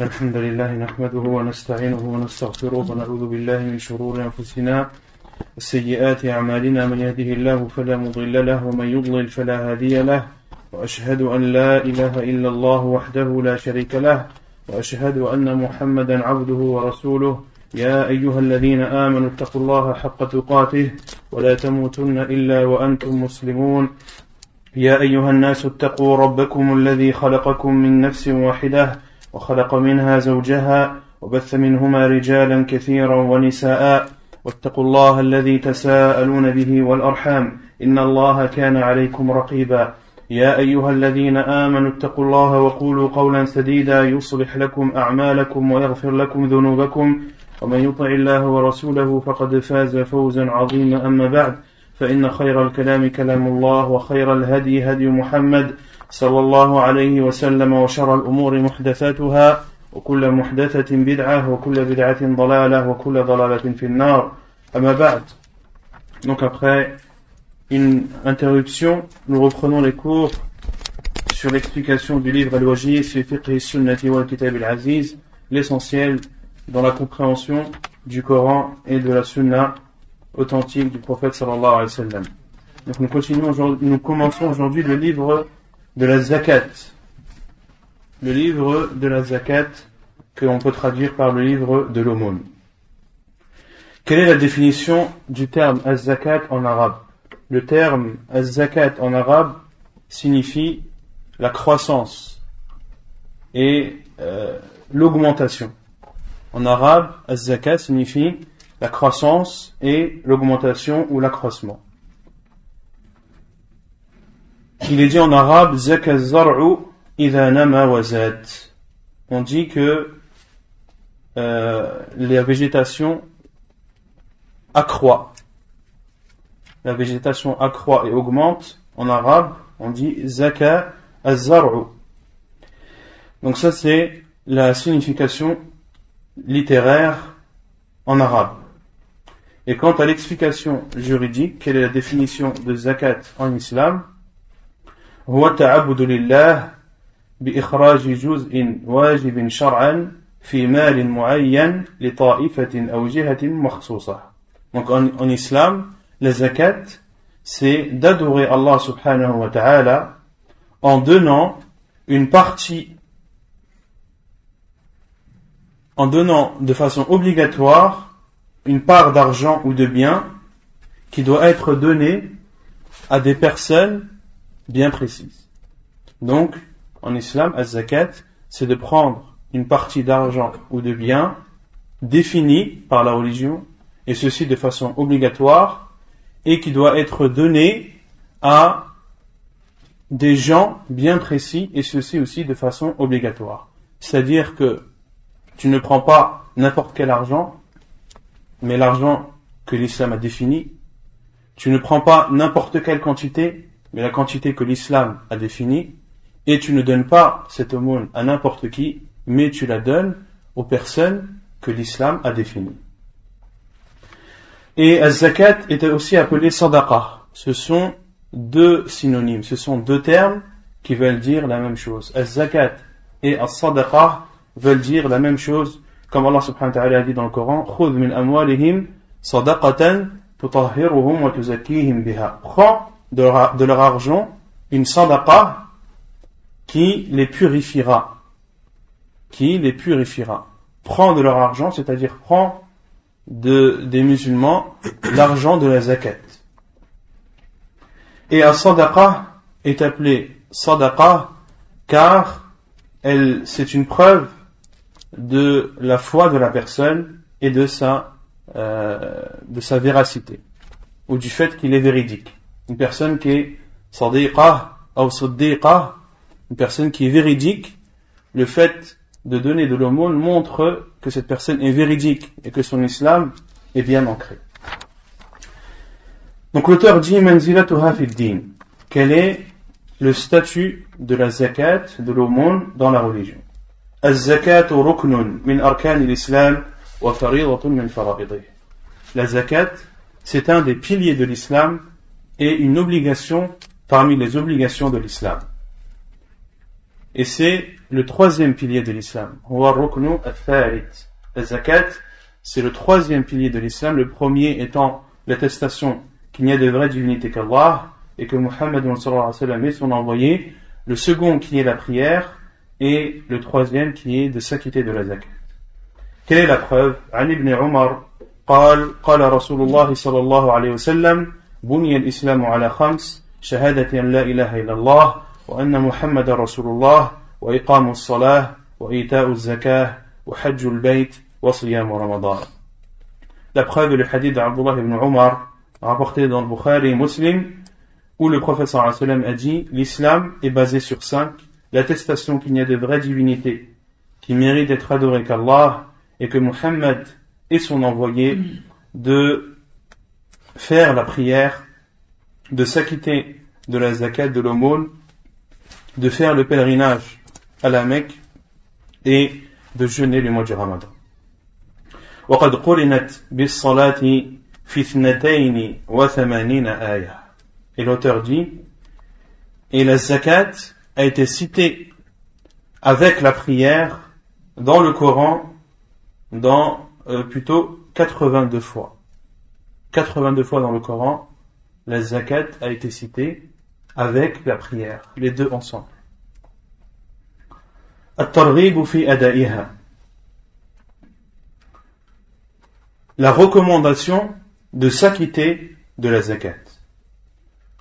الحمد لله نحمده ونستعينه ونستغفره ونعوذ بالله من شرور أنفسنا وسيئات أعمالنا من يهده الله فلا مضل له ومن يضلل فلا هادي له وأشهد أن لا إله إلا الله وحده لا شريك له وأشهد أن محمدا عبده ورسوله يا أيها الذين آمنوا اتقوا الله حق تقاته ولا تموتن إلا وأنتم مسلمون يا أيها الناس اتقوا ربكم الذي خلقكم من نفس واحدة وخلق منها زوجها وبث منهما رجالا كثيرا ونساء واتقوا الله الذي تساءلون به والأرحام إن الله كان عليكم رقيبا يا أيها الذين آمنوا اتقوا الله وقولوا قولا سديدا يصلح لكم أعمالكم ويغفر لكم ذنوبكم ومن يطع الله ورسوله فقد فاز فوزا عظيما أما بعد فإن خير الكلام كلام الله وخير الهدي هدي محمد صلى الله عليه وسلم وشر الأمور محدثاتها وكل محدثة بدعة وكل بدعة ضلالة وكل ضلالة في النار أما بعد. Donc après une interruption, nous reprenons les cours sur l'explication du livre Al-Wajiz fi fiqhi sunnati wal kitab al-aziz, l'essentiel dans la compréhension du Coran et de la sunna authentique du prophète sallallahu alayhi wa sallam. Donc nous commençons aujourd'hui le livre de la Zakat. Le livre de la Zakat, que l'on peut traduire par le livre de l'aumône. Quelle est la définition du terme az-zakat en arabe? Le terme az-zakat en arabe signifie la croissance et l'augmentation. En arabe, az-zakat signifie la croissance et l'augmentation ou l'accroissement. Il est dit en arabe, zaka az-zar'u idha nama wa zad. On dit que la végétation accroît. La végétation accroît et augmente. En arabe, on dit zaka az-zar'u. Donc ça, c'est la signification littéraire en arabe. Et quant à l'explication juridique, quelle est la définition de zakat en islam? هو التعبد لله بإخراج جزء واجب شرعا في مال معين لطائفة أو جهة مخصوصة. Donc en islam, la zakat, c'est d'adorer Allah subhanahu wa ta'ala en donnant une partie, en donnant de façon obligatoire une part d'argent ou de biens qui doit être donnée à des personnes bien précises. Donc, en islam, az-zakat, c'est de prendre une partie d'argent ou de biens définie par la religion, et ceci de façon obligatoire, et qui doit être donnée à des gens bien précis, et ceci aussi de façon obligatoire. C'est-à-dire que tu ne prends pas n'importe quel argent, mais l'argent que l'islam a défini. Tu ne prends pas n'importe quelle quantité, mais la quantité que l'islam a définie. Et tu ne donnes pas cette aumône à n'importe qui, mais tu la donnes aux personnes que l'islam a définies. Et az-zakat est aussi appelé sadaqah. Ce sont deux synonymes, ce sont deux termes qui veulent dire la même chose. Az-zakat et as-sadaqah veulent dire la même chose, comme Allah subhanahu wa ta'ala a dit dans le Coran, khudh min amwalihim sadaqatan tutahhiruhum wa tuzakkihim biha. Prends de leur argent une sadaqa qui les purifiera. Prends de leur argent, c'est-à-dire prends des musulmans l'argent de la zakat. Et la sadaqa est appelée sadaqa car c'est une preuve de la foi de la personne et de sa véracité, ou du fait qu'il est véridique. Une personne qui est sadiqa ou siddiqa, une personne qui est véridique, le fait de donner de l'aumône montre que cette personne est véridique et que son islam est bien ancré. Donc l'auteur dit manzilatuha fid din. Quel est le statut de la zakat, de l'aumône dans la religion? الزكاة ركن من أركان الإسلام وفريضة من فرائضه. La zakat, c'est un des piliers de l'islam et une obligation parmi les obligations de l'islam. Et c'est le troisième pilier de l'islam. La zakat, c'est le troisième pilier de l'islam, le premier étant l'attestation qu'il n'y a de vraie divinité qu'Allah et que Muhammad sallallahu alayhi wa sallam est son envoyé, le second qui est la prière et le troisième qui est de s'acquitter de la zakat. Quelle est la preuve? Ali ibn Umar قال رسول الله صلى الله عليه وسلم بني الإسلام على خمس شهادة أن لا إله إلا الله وأن محمد رسول الله وإقام الصلاة وإيتاء الزكاة وحج البيت وصيام رمضان. La preuve est le hadith d'Abdullah ibn Umar rapporté dans le Bukhari et Muslim où le prophète sallallahu alayhi wa sallam a dit l'islam est basé sur 5, l'attestation qu'il n'y a de vraie divinité qui mérite d'être adorée qu'Allah et que Muhammad et son envoyé, de faire la prière, de s'acquitter de la zakat, de l'aumône, de faire le pèlerinage à la Mecque et de jeûner le mois du Ramadan. وَقَدْ قُرِنَتْ بِالصَّلَاةِ فِي اثْنَتَيْنِ وَثَمَانِينَ آيَةً. Et l'auteur dit, et la zakat a été citée avec la prière dans le Coran, dans plutôt 82 fois. 82 fois dans le Coran, la zakat a été citée avec la prière, les deux ensemble. الترغيب في أدائها. La recommandation de s'acquitter de la zakat.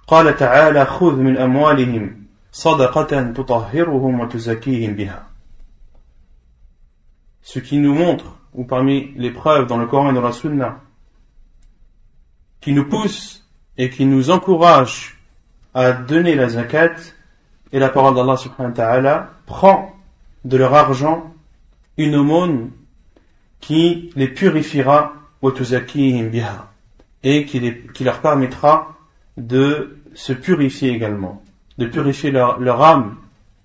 قال تعالى خذ من أموالهم صدقة تطهرهم وتزكيهم بها. Ce qui nous montre, ou parmi les preuves dans le Coran et dans la Sunna, qui nous pousse et qui nous encourage à donner la zakat, et la parole d'Allah subhanahu wa ta'ala prend de leur argent une aumône qui les purifiera et qui leur permettra de se purifier également, de purifier leur âme,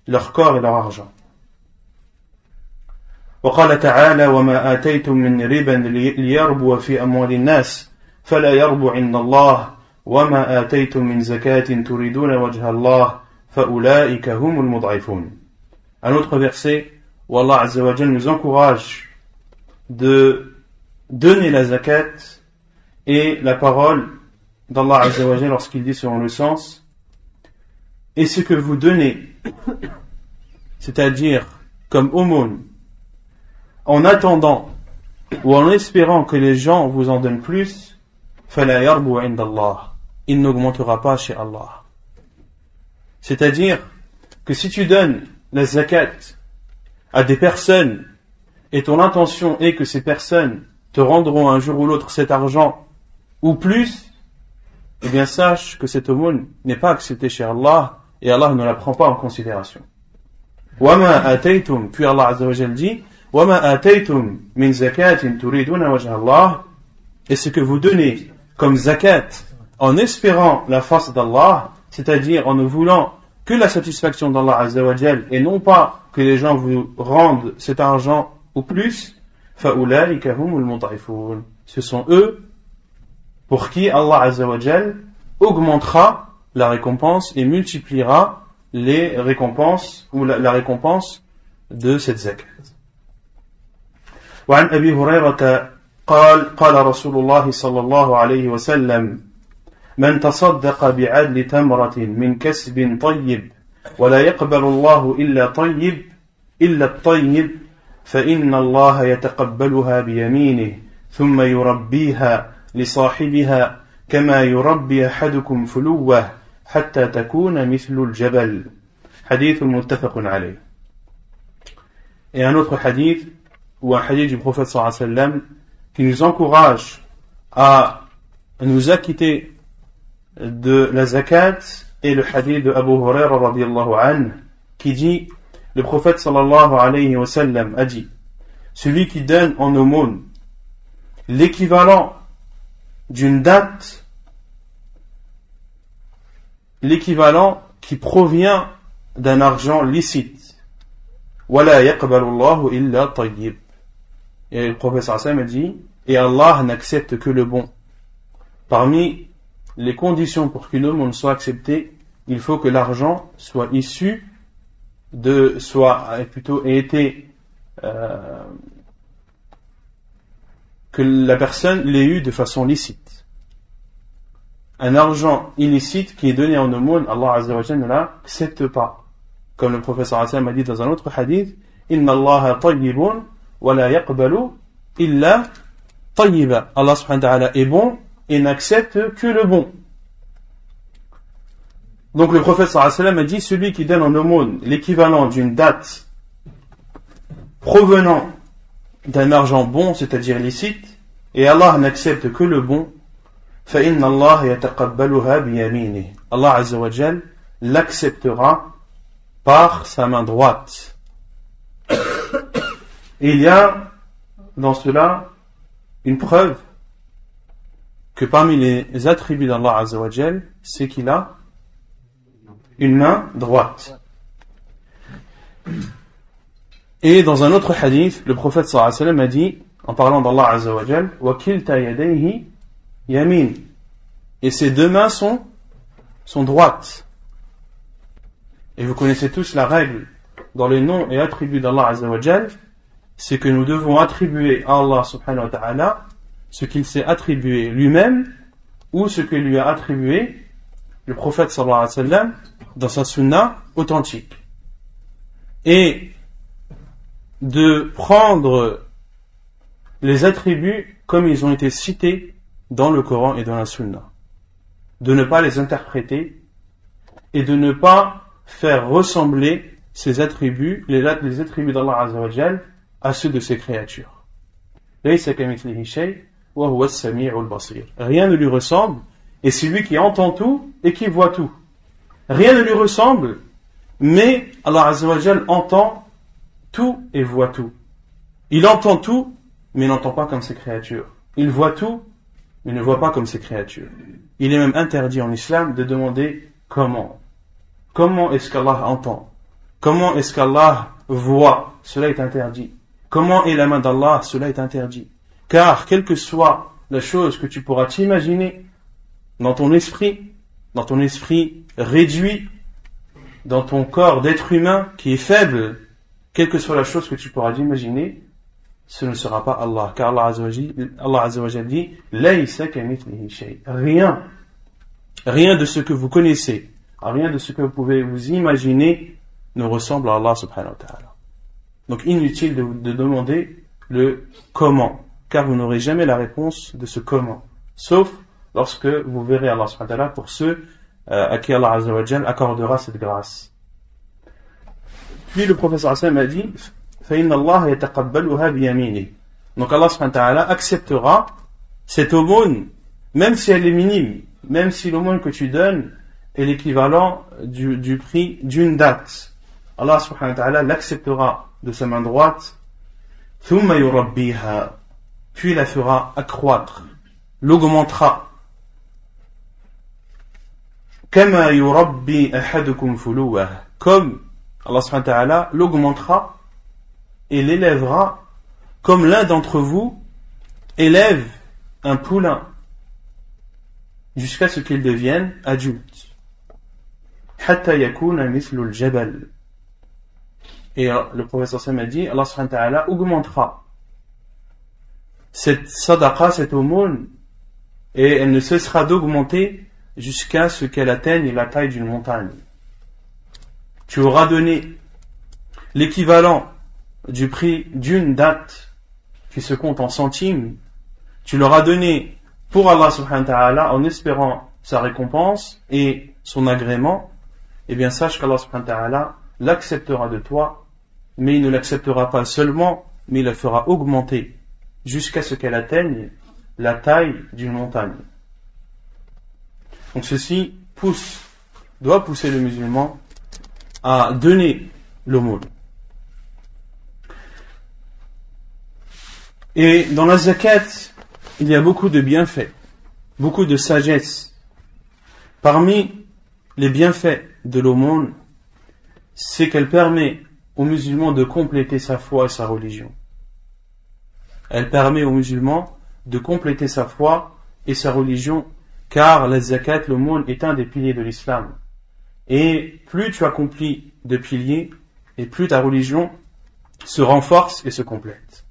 leur corps et leur argent. وقال تعالى وما آتيتم من ربا ليربو في أموال الناس فلا يربو عند الله وما آتيتم من زكاة تريدون وجه الله فأولئك هم المضعفون. Un autre verset où Allah Azza wa Jal nous encourage de donner la zakat, et la parole d'Allah Azza wa Jal lorsqu'il dit selon le sens et ce que vous donnez, c'est-à-dire comme aumône, en attendant ou en espérant que les gens vous en donnent plus, فَلَا يَرْبُوَ عِنْدَ اللَّهِ, il n'augmentera pas chez Allah. C'est-à-dire que si tu donnes la zakat à des personnes et ton intention est que ces personnes te rendront un jour ou l'autre cet argent ou plus, eh bien sache que cette aumône n'est pas acceptée chez Allah et Allah ne la prend pas en considération. وَمَا أَتَيْتُمْ, puis Allah Azza wa Jal dit وَمَا آتَيْتُمْ مِنْ زَكَاتٍ تُرِيدُونَ وَجْهَ اللَّهِ, et ce que vous donnez comme zakat en espérant la face d'Allah, c'est-à-dire en ne voulant que la satisfaction d'Allah Azza wa Jal et non pas que les gens vous rendent cet argent ou plus, فَأُولَٰئِكَ هُمُ الْمُضْعِفُونَ, ce sont eux pour qui Allah Azza wa Jal augmentera la récompense et multipliera les récompenses ou la récompense de cette zakat. وعن أبي هريرة قال قال رسول الله صلى الله عليه وسلم من تصدق بعدل تمرة من كسب طيب ولا يقبل الله إلا طيب إلا الطيب فإن الله يتقبلها بيمينه ثم يربيها لصاحبها كما يربي أحدكم فلوه حتى تكون مثل الجبل. حديث متفق عليه. Et un autre hadith, ou un hadith du prophète sallallahu alayhi wa sallam qui nous encourage à nous acquitter de la zakat, et le hadith de Abu Huraira radiyallahu anhu qui dit, le prophète sallallahu alayhi wa sallam a dit, celui qui donne en aumône l'équivalent d'une date, l'équivalent qui provient d'un argent licite, وَلَا يَقْبَلُ اللَّهُ إِلَّا طَيِّبٍ. Et le prophète a dit, et Allah n'accepte que le bon. Parmi les conditions pour qu'une aumône soit acceptée, il faut que l'argent soit issu de soit plutôt été que la personne l'ait eu de façon licite. Un argent illicite qui est donné en aumône, Allah Azza wa Jal ne l'accepte pas. Comme le professeur Hassan a dit dans un autre hadith, Inna Allah tayyibun wa la yaqbalu illa tayyiba. Allah subhanahu wa ta'ala est bon et n'accepte que le bon. Donc le prophète sallallahu alayhi wa sallam a dit, celui qui donne en aumône l'équivalent d'une date provenant d'un argent bon, c'est-à-dire licite, et Allah n'accepte que le bon, فَإِنَّ اللَّهَ يَتَقَبَّلُهَا بِيَمِينِهِ. Allah Azza wa Jal l'acceptera par sa main droite. Il y a dans cela une preuve que parmi les attributs d'Allah Azza wa Jal, c'est qu'il a une main droite. Et dans un autre hadith, le prophète sallallahu alayhi wa sallam a dit, en parlant d'Allah Azza wa Jal, وَكِلْتَ يَدَيْهِ yamin. Et ses deux mains sont droites. Et vous connaissez tous la règle dans les noms et attributs d'Allah Azza wa Jal, c'est que nous devons attribuer à Allah subhanahu wa ta'ala ce qu'il s'est attribué lui-même ou ce que lui a attribué le prophète sallallahu alayhi wa sallam dans sa sunna authentique. Et de prendre les attributs comme ils ont été cités dans le Coran et dans la sunna. De ne pas les interpréter et de ne pas faire ressembler ces attributs, les attributs d'Allah Azza wa Jal, à ceux de ses créatures. Rien ne lui ressemble, et c'est lui qui entend tout et qui voit tout. Rien ne lui ressemble, mais Allah Azza wa Jal entend tout et voit tout. Il entend tout, mais n'entend pas comme ses créatures. Il voit tout, mais ne voit pas comme ses créatures. Il est même interdit en islam de demander comment. Comment est-ce qu'Allah entend? Comment est-ce qu'Allah voit? Cela est interdit. Comment est la main d'Allah? Cela est interdit. Car, quelle que soit la chose que tu pourras t'imaginer dans ton esprit réduit, dans ton corps d'être humain qui est faible, quelle que soit la chose que tu pourras imaginer, ce ne sera pas Allah. Car Allah Azza wa Jal dit, Laysa kamithlihi shay. Rien. Rien de ce que vous connaissez, rien de ce que vous pouvez vous imaginer ne ressemble à Allah subhanahu wa ta'ala. Donc inutile de demander le comment, car vous n'aurez jamais la réponse de ce comment, sauf lorsque vous verrez Allah subhanahu wa ta'ala, pour ceux à qui Allah Azza wa Jal accordera cette grâce. Puis le professeur Hassan a dit, فَإِنَّ اللَّهَ يَتَقَبَّلُهَا بِيَمِينِهِ. Donc Allah subhanahu wa ta'ala acceptera cette aumône, même si elle est minime, même si l'aumône que tu donnes est l'équivalent du prix d'une date. Allah subhanahu wa ta'ala l'acceptera de sa main droite, ثُمَّ يُرَبِّيهَا. Puis la fera accroître, l'augmentera. كَمَا يُرَبِّي أَحَدُكُمْ فُلُوَهُ. Comme Allah subhanahu wa ta'ala l'augmentera et l'élèvera comme l'un d'entre vous élève un poulain jusqu'à ce qu'il devienne adulte. Hatta yakuna mithlul jabal. Et le professeur Sam a dit, Allah subhanahu wa ta'ala augmentera cette sadaqa, cette aumône, et elle ne cessera d'augmenter jusqu'à ce qu'elle atteigne la taille d'une montagne. Tu auras donné l'équivalent du prix d'une date qui se compte en centimes, tu l'auras donné pour Allah subhanahu wa ta'ala en espérant sa récompense et son agrément, et bien sache qu'Allah subhanahu wa ta'ala l'acceptera de toi, mais il ne l'acceptera pas seulement, mais il la fera augmenter jusqu'à ce qu'elle atteigne la taille d'une montagne. Donc ceci doit pousser le musulman à donner l'aumône. Et dans la zakat, il y a beaucoup de bienfaits, beaucoup de sagesse. Parmi les bienfaits de l'aumône, c'est qu'elle permet aux musulmans de compléter sa foi et sa religion. Elle permet aux musulmans de compléter sa foi et sa religion, car la zakat, l'aumône, est un des piliers de l'islam. Et plus tu accomplis de piliers, et plus ta religion se renforce et se complète.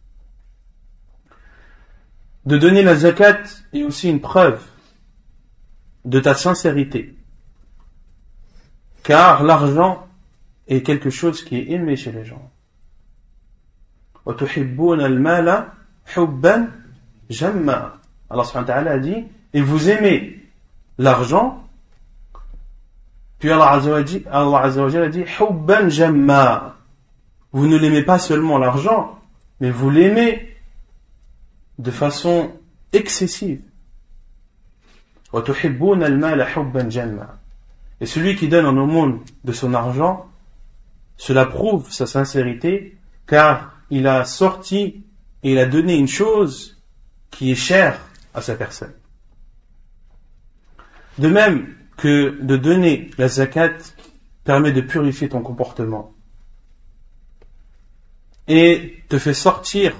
De donner la zakat est aussi une preuve de ta sincérité, car l'argent est quelque chose qui est aimé chez les gens. وَتُحِبُّونَ الْمَالَ حُبًّا جَمًّا. Allah subhanahu wa ta'ala a dit, et vous aimez l'argent. Puis Allah azza wa jalla a dit, حُبًّا جَمًّا. Vous ne l'aimez pas seulement l'argent, mais vous l'aimez de façon excessive. وَتُحِبُّونَ الْمَالَ حُبًّا جَمًّا. Et celui qui donne en aumône de son argent, cela prouve sa sincérité, car il a sorti et il a donné une chose qui est chère à sa personne. De même que de donner la zakat permet de purifier ton comportement et te fait sortir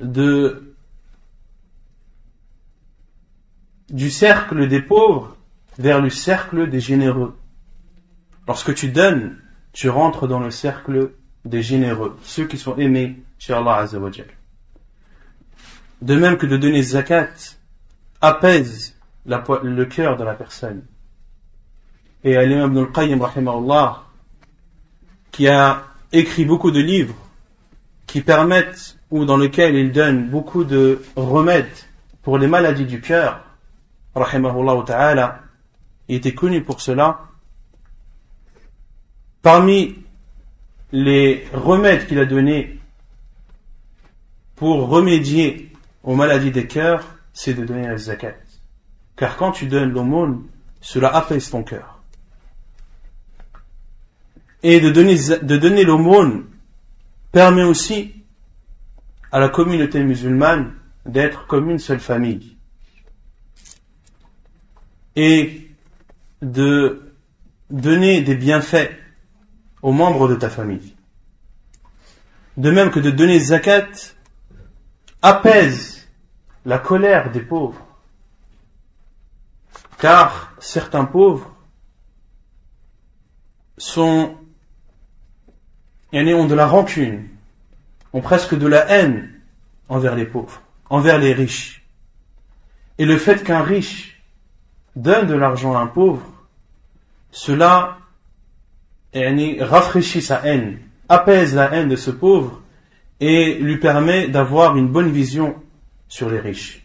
du cercle des pauvres vers le cercle des généreux. Lorsque tu donnes, tu rentres dans le cercle des généreux, ceux qui sont aimés chez Allah Azza wa Jal. De même que de donner zakat apaise le cœur de la personne. Et Ali ibn al-Qayyim rahimahullah, qui a écrit beaucoup de livres qui permettent, ou dans lesquels il donne beaucoup de remèdes pour les maladies du cœur, rahimahullah ta'ala, il était connu pour cela. Parmi les remèdes qu'il a donnés pour remédier aux maladies des cœurs, c'est de donner la zakat. Car quand tu donnes l'aumône, cela apaise ton cœur. Et de donner l'aumône permet aussi à la communauté musulmane d'être comme une seule famille. Et de donner des bienfaits aux membres de ta famille. De même que de donner zakat apaise la colère des pauvres, car certains pauvres ont de la rancune, ont presque de la haine envers les pauvres, envers les riches. Et le fait qu'un riche donne de l'argent à un pauvre, cela rafraîchit sa haine, apaise la haine de ce pauvre et lui permet d'avoir une bonne vision sur les riches.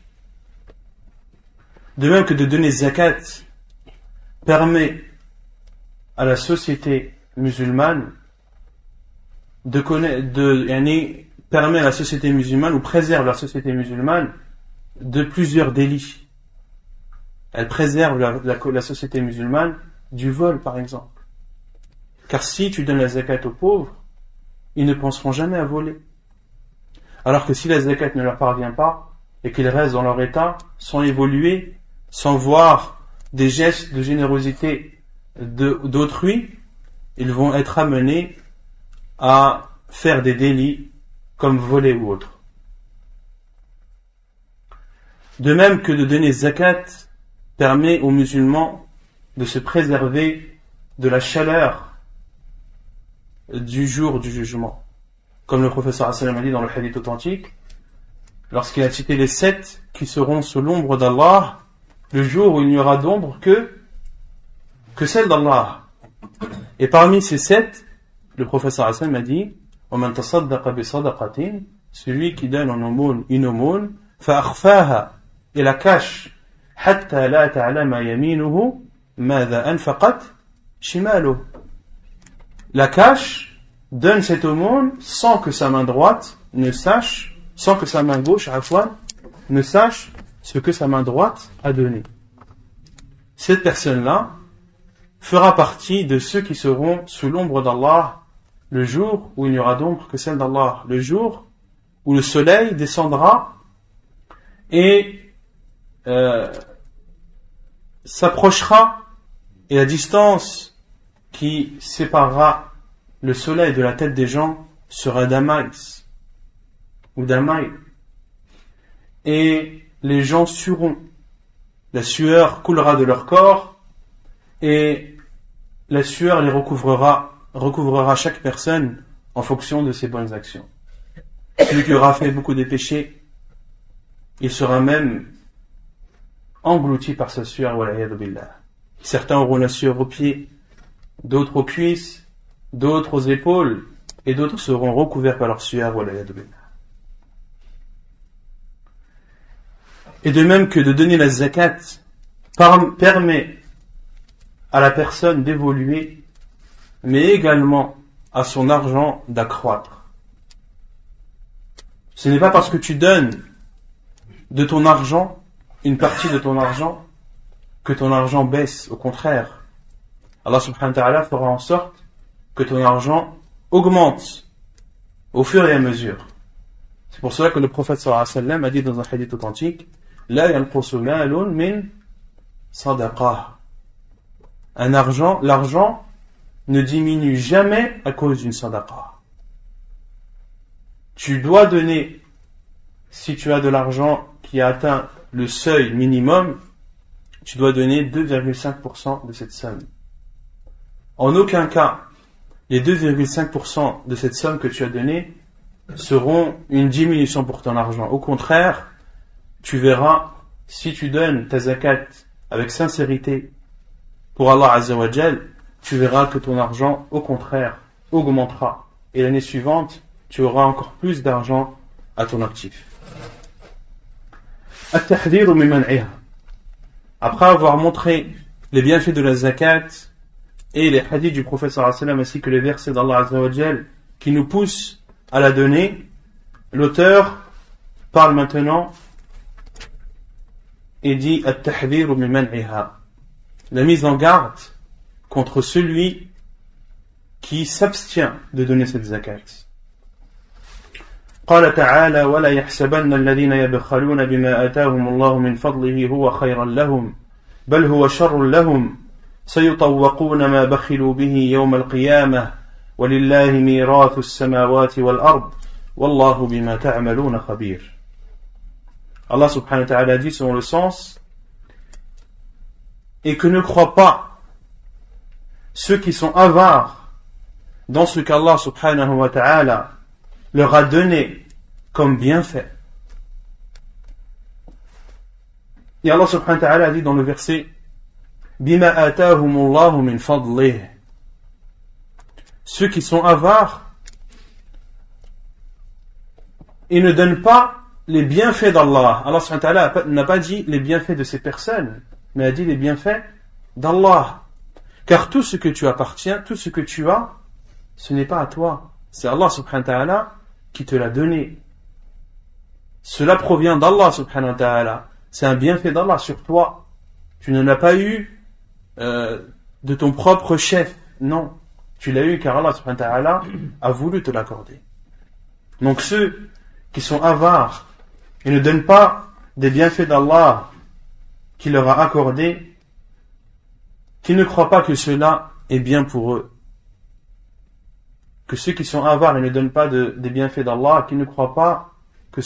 De même que de donner zakat permet à la société musulmane permet à la société musulmane, ou préserve la société musulmane de plusieurs délits. Elle préserve la société musulmane du vol, par exemple. Car si tu donnes la zakat aux pauvres, ils ne penseront jamais à voler. Alors que si la zakat ne leur parvient pas, et qu'ils restent dans leur état, sans évoluer, sans voir des gestes de générosité d'autrui, ils vont être amenés à faire des délits, comme voler ou autre. De même que de donner zakat permet aux musulmans de se préserver de la chaleur du jour du jugement. Comme le professeur a dit dans le hadith authentique, lorsqu'il a cité les 7 qui seront sous l'ombre d'Allah, le jour où il n'y aura d'ombre que celle d'Allah. Et parmi ces 7, le professeur a dit, وَمَنْ تَصَدَّقَ بِصَدَقَةٍ, celui qui donne en aumône une aumône, فَأَخْفَاهَا, et la cache, حَتَّى لَا تَعْلَمَ يَمِينُهُ مَاذَا أَنْفَقَتْ شِمَالُهُ. La cache donne cette aumône sans que sa main droite ne sache, sans que sa main gauche, ne sache ce que sa main droite a donné. Cette personne-là fera partie de ceux qui seront sous l'ombre d'Allah le jour où il n'y aura d'ombre que celle d'Allah, le jour où le soleil descendra et s'approchera, et la distance qui séparera le soleil de la tête des gens sera d'amaïs ou d'amaï, et les gens sueront, la sueur coulera de leur corps et la sueur les recouvrera recouvrera chaque personne en fonction de ses bonnes actions. Celui qui aura fait beaucoup de péchés, il sera même englouti par sa sueur, wal-iyadhu billah. Certains auront la sueur aux pieds, d'autres aux cuisses, d'autres aux épaules, et d'autres seront recouverts par leur sueur, wal-iyadhu billah. Et de même que de donner la zakat permet à la personne d'évoluer, mais également à son argent d'accroître. Ce n'est pas parce que tu donnes de ton argent, une partie de ton argent, que ton argent baisse. Au contraire, Allah subhanahu wa ta'ala fera en sorte que ton argent augmente au fur et à mesure. C'est pour cela que le prophète sallallahu alayhi wa sallam a dit dans un hadith authentique, « La yanqusu malun min sadaqah ». L'argent ne diminue jamais à cause d'une sadaqa. Tu dois donner, si tu as de l'argent qui a atteint le seuil minimum, tu dois donner 2,5% de cette somme. En aucun cas, les 2,5% de cette somme que tu as donnée seront une diminution pour ton argent. Au contraire, tu verras, si tu donnes ta zakat avec sincérité pour Allah Azza wa Jal, tu verras que ton argent, au contraire, augmentera. Et l'année suivante, tu auras encore plus d'argent à ton actif. Après avoir montré les bienfaits de la zakat et les hadiths du prophète sallallahu alayhi wa sallam ainsi que les versets d'Allah Azza wa Jal qui nous poussent à la donner, l'auteur parle maintenant et dit At-tahdhiru miman iha, la mise en garde contre celui qui s'abstient de donner cette zakat. قال تعالى ولا يحسبن الذين يبخلون بما آتاهم الله من فضله هو خيرا لهم بل هو شر لهم سيطوقون ما بخلوا به يوم القيامة ولله ميراث السماوات والأرض والله بما تعملون خبير. Allah subhanahu wa ta'ala dit selon le sens, et que ne croient pas ceux qui sont avares dans ce qu'Allah subhanahu wa ta'ala leur a donné comme bienfait. Et Allah subhanahu wa ta'ala a dit dans le verset Bima atahumullahu min fadlih. Ceux qui sont avares et ne donnent pas les bienfaits d'Allah. Allah subhanahu wa ta'ala n'a pas dit les bienfaits de ces personnes, mais a dit les bienfaits d'Allah. Car tout ce que tu appartiens, tout ce que tu as, ce n'est pas à toi. C'est Allah subhanahu wa ta'ala qui te l'a donné. Cela provient d'Allah subhanahu wa ta'ala. C'est un bienfait d'Allah sur toi. Tu ne l'as pas eu de ton propre chef. Non. Tu l'as eu car Allah subhanahu wa ta'ala a voulu te l'accorder. Donc ceux qui sont avares et ne donnent pas des bienfaits d'Allah qui leur a accordés, qui ne croient pas que cela est bien pour eux. Que ceux qui sont avares et ne donnent pas des bienfaits d'Allah, qui ne croient pas que,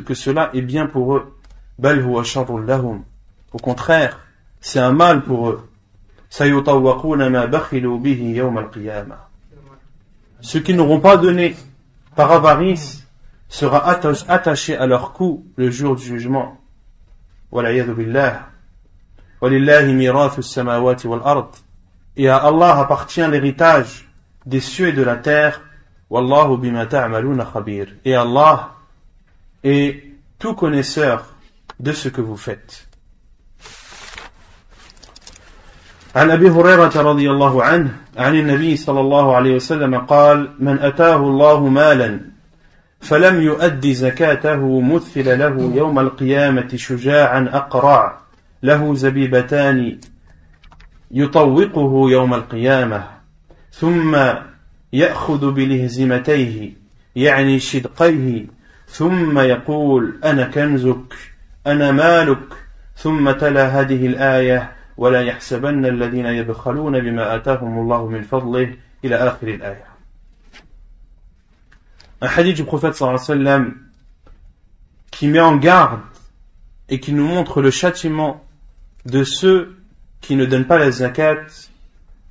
que cela est bien pour eux. Bal huwa sharrun lahum. Au contraire, c'est un mal pour eux. Sayutawwaquna ma bakhilu bihi yawm al-qiyamah. Ceux qui n'auront pas donné par avarice sera attaché à leur cou le jour du jugement. Wal-'iyadhu billah. Walillahi mirathu as-samawati wal-ard. Et à Allah appartient l'héritage des cieux et de la terre. Wallahu bima ta'maluna khabir. Et Allah est tout connaisseur de ce que vous faites. عن أبي هريرة رضي الله عنه عن النبي صلى الله عليه وسلم قال من أتاه الله مالا فلم يؤد زكاته مثل له يوم القيامة شجاعا أقرع له زبيبتان يطوقه يوم القيامة ثم يأخذ بلهزمتيه يعني شدقيه ثم يقول أنا كنزك أنا مالك ثم تلا هذه الآية ولا يحسبن الذين يبخلون بما آتاهم الله من فضله إلى آخر الآية. Un hadith du prophète sallallahu alayhi wa sallam qui met en garde et qui nous montre le châtiment de ceux qui ne donnent pas la zakat.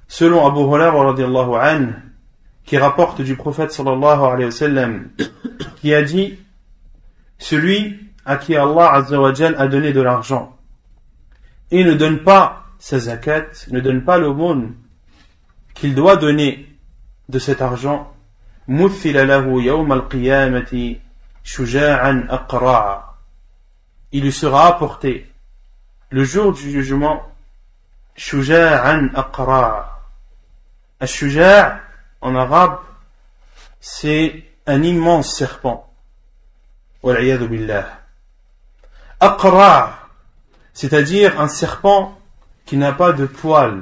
Selon Abu Huraira, qui rapporte du prophète sallallahu alayhi wa sallam, qui a dit: celui à qui Allah azza wa jal a donné de l'argent et ne donne pas sa zakat, ne donne pas l'aumône qu'il doit donner de cet argent, مثل له يوم القيامة شجاعا أقرعا, il lui sera apporté le jour du jugement شجاعا أقرعا. Al-Shuja' en arabe, c'est un immense serpent. Wal-iyadhu billah. Aqra', c'est-à-dire un serpent qui n'a pas de poils,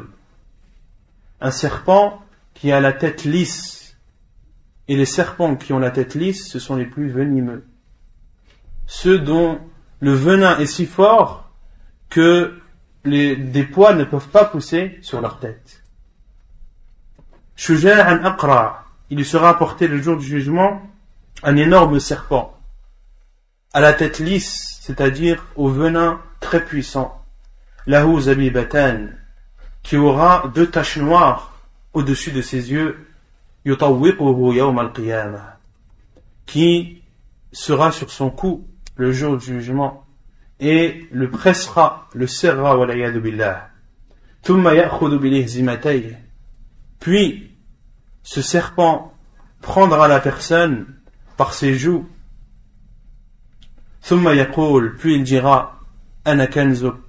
un serpent qui a la tête lisse. Et les serpents qui ont la tête lisse, ce sont les plus venimeux, ceux dont le venin est si fort que des poils ne peuvent pas pousser sur leur tête. Shuja'an aqra', il lui sera apporté le jour du jugement un énorme serpent à la tête lisse, c'est-à-dire au venin très puissant, lahu zabibatan, qui aura deux taches noires au-dessus de ses yeux, yutawwiquhu yawm al-qiyamah, qui sera sur son cou le jour du jugement et le pressera, le serra, wa la'yadu billah. Thumma ya'khudhu bilihzimatayh, puis ce serpent prendra la personne par ses joues. Thumma yaqul, puis il dira: ana kanzuk,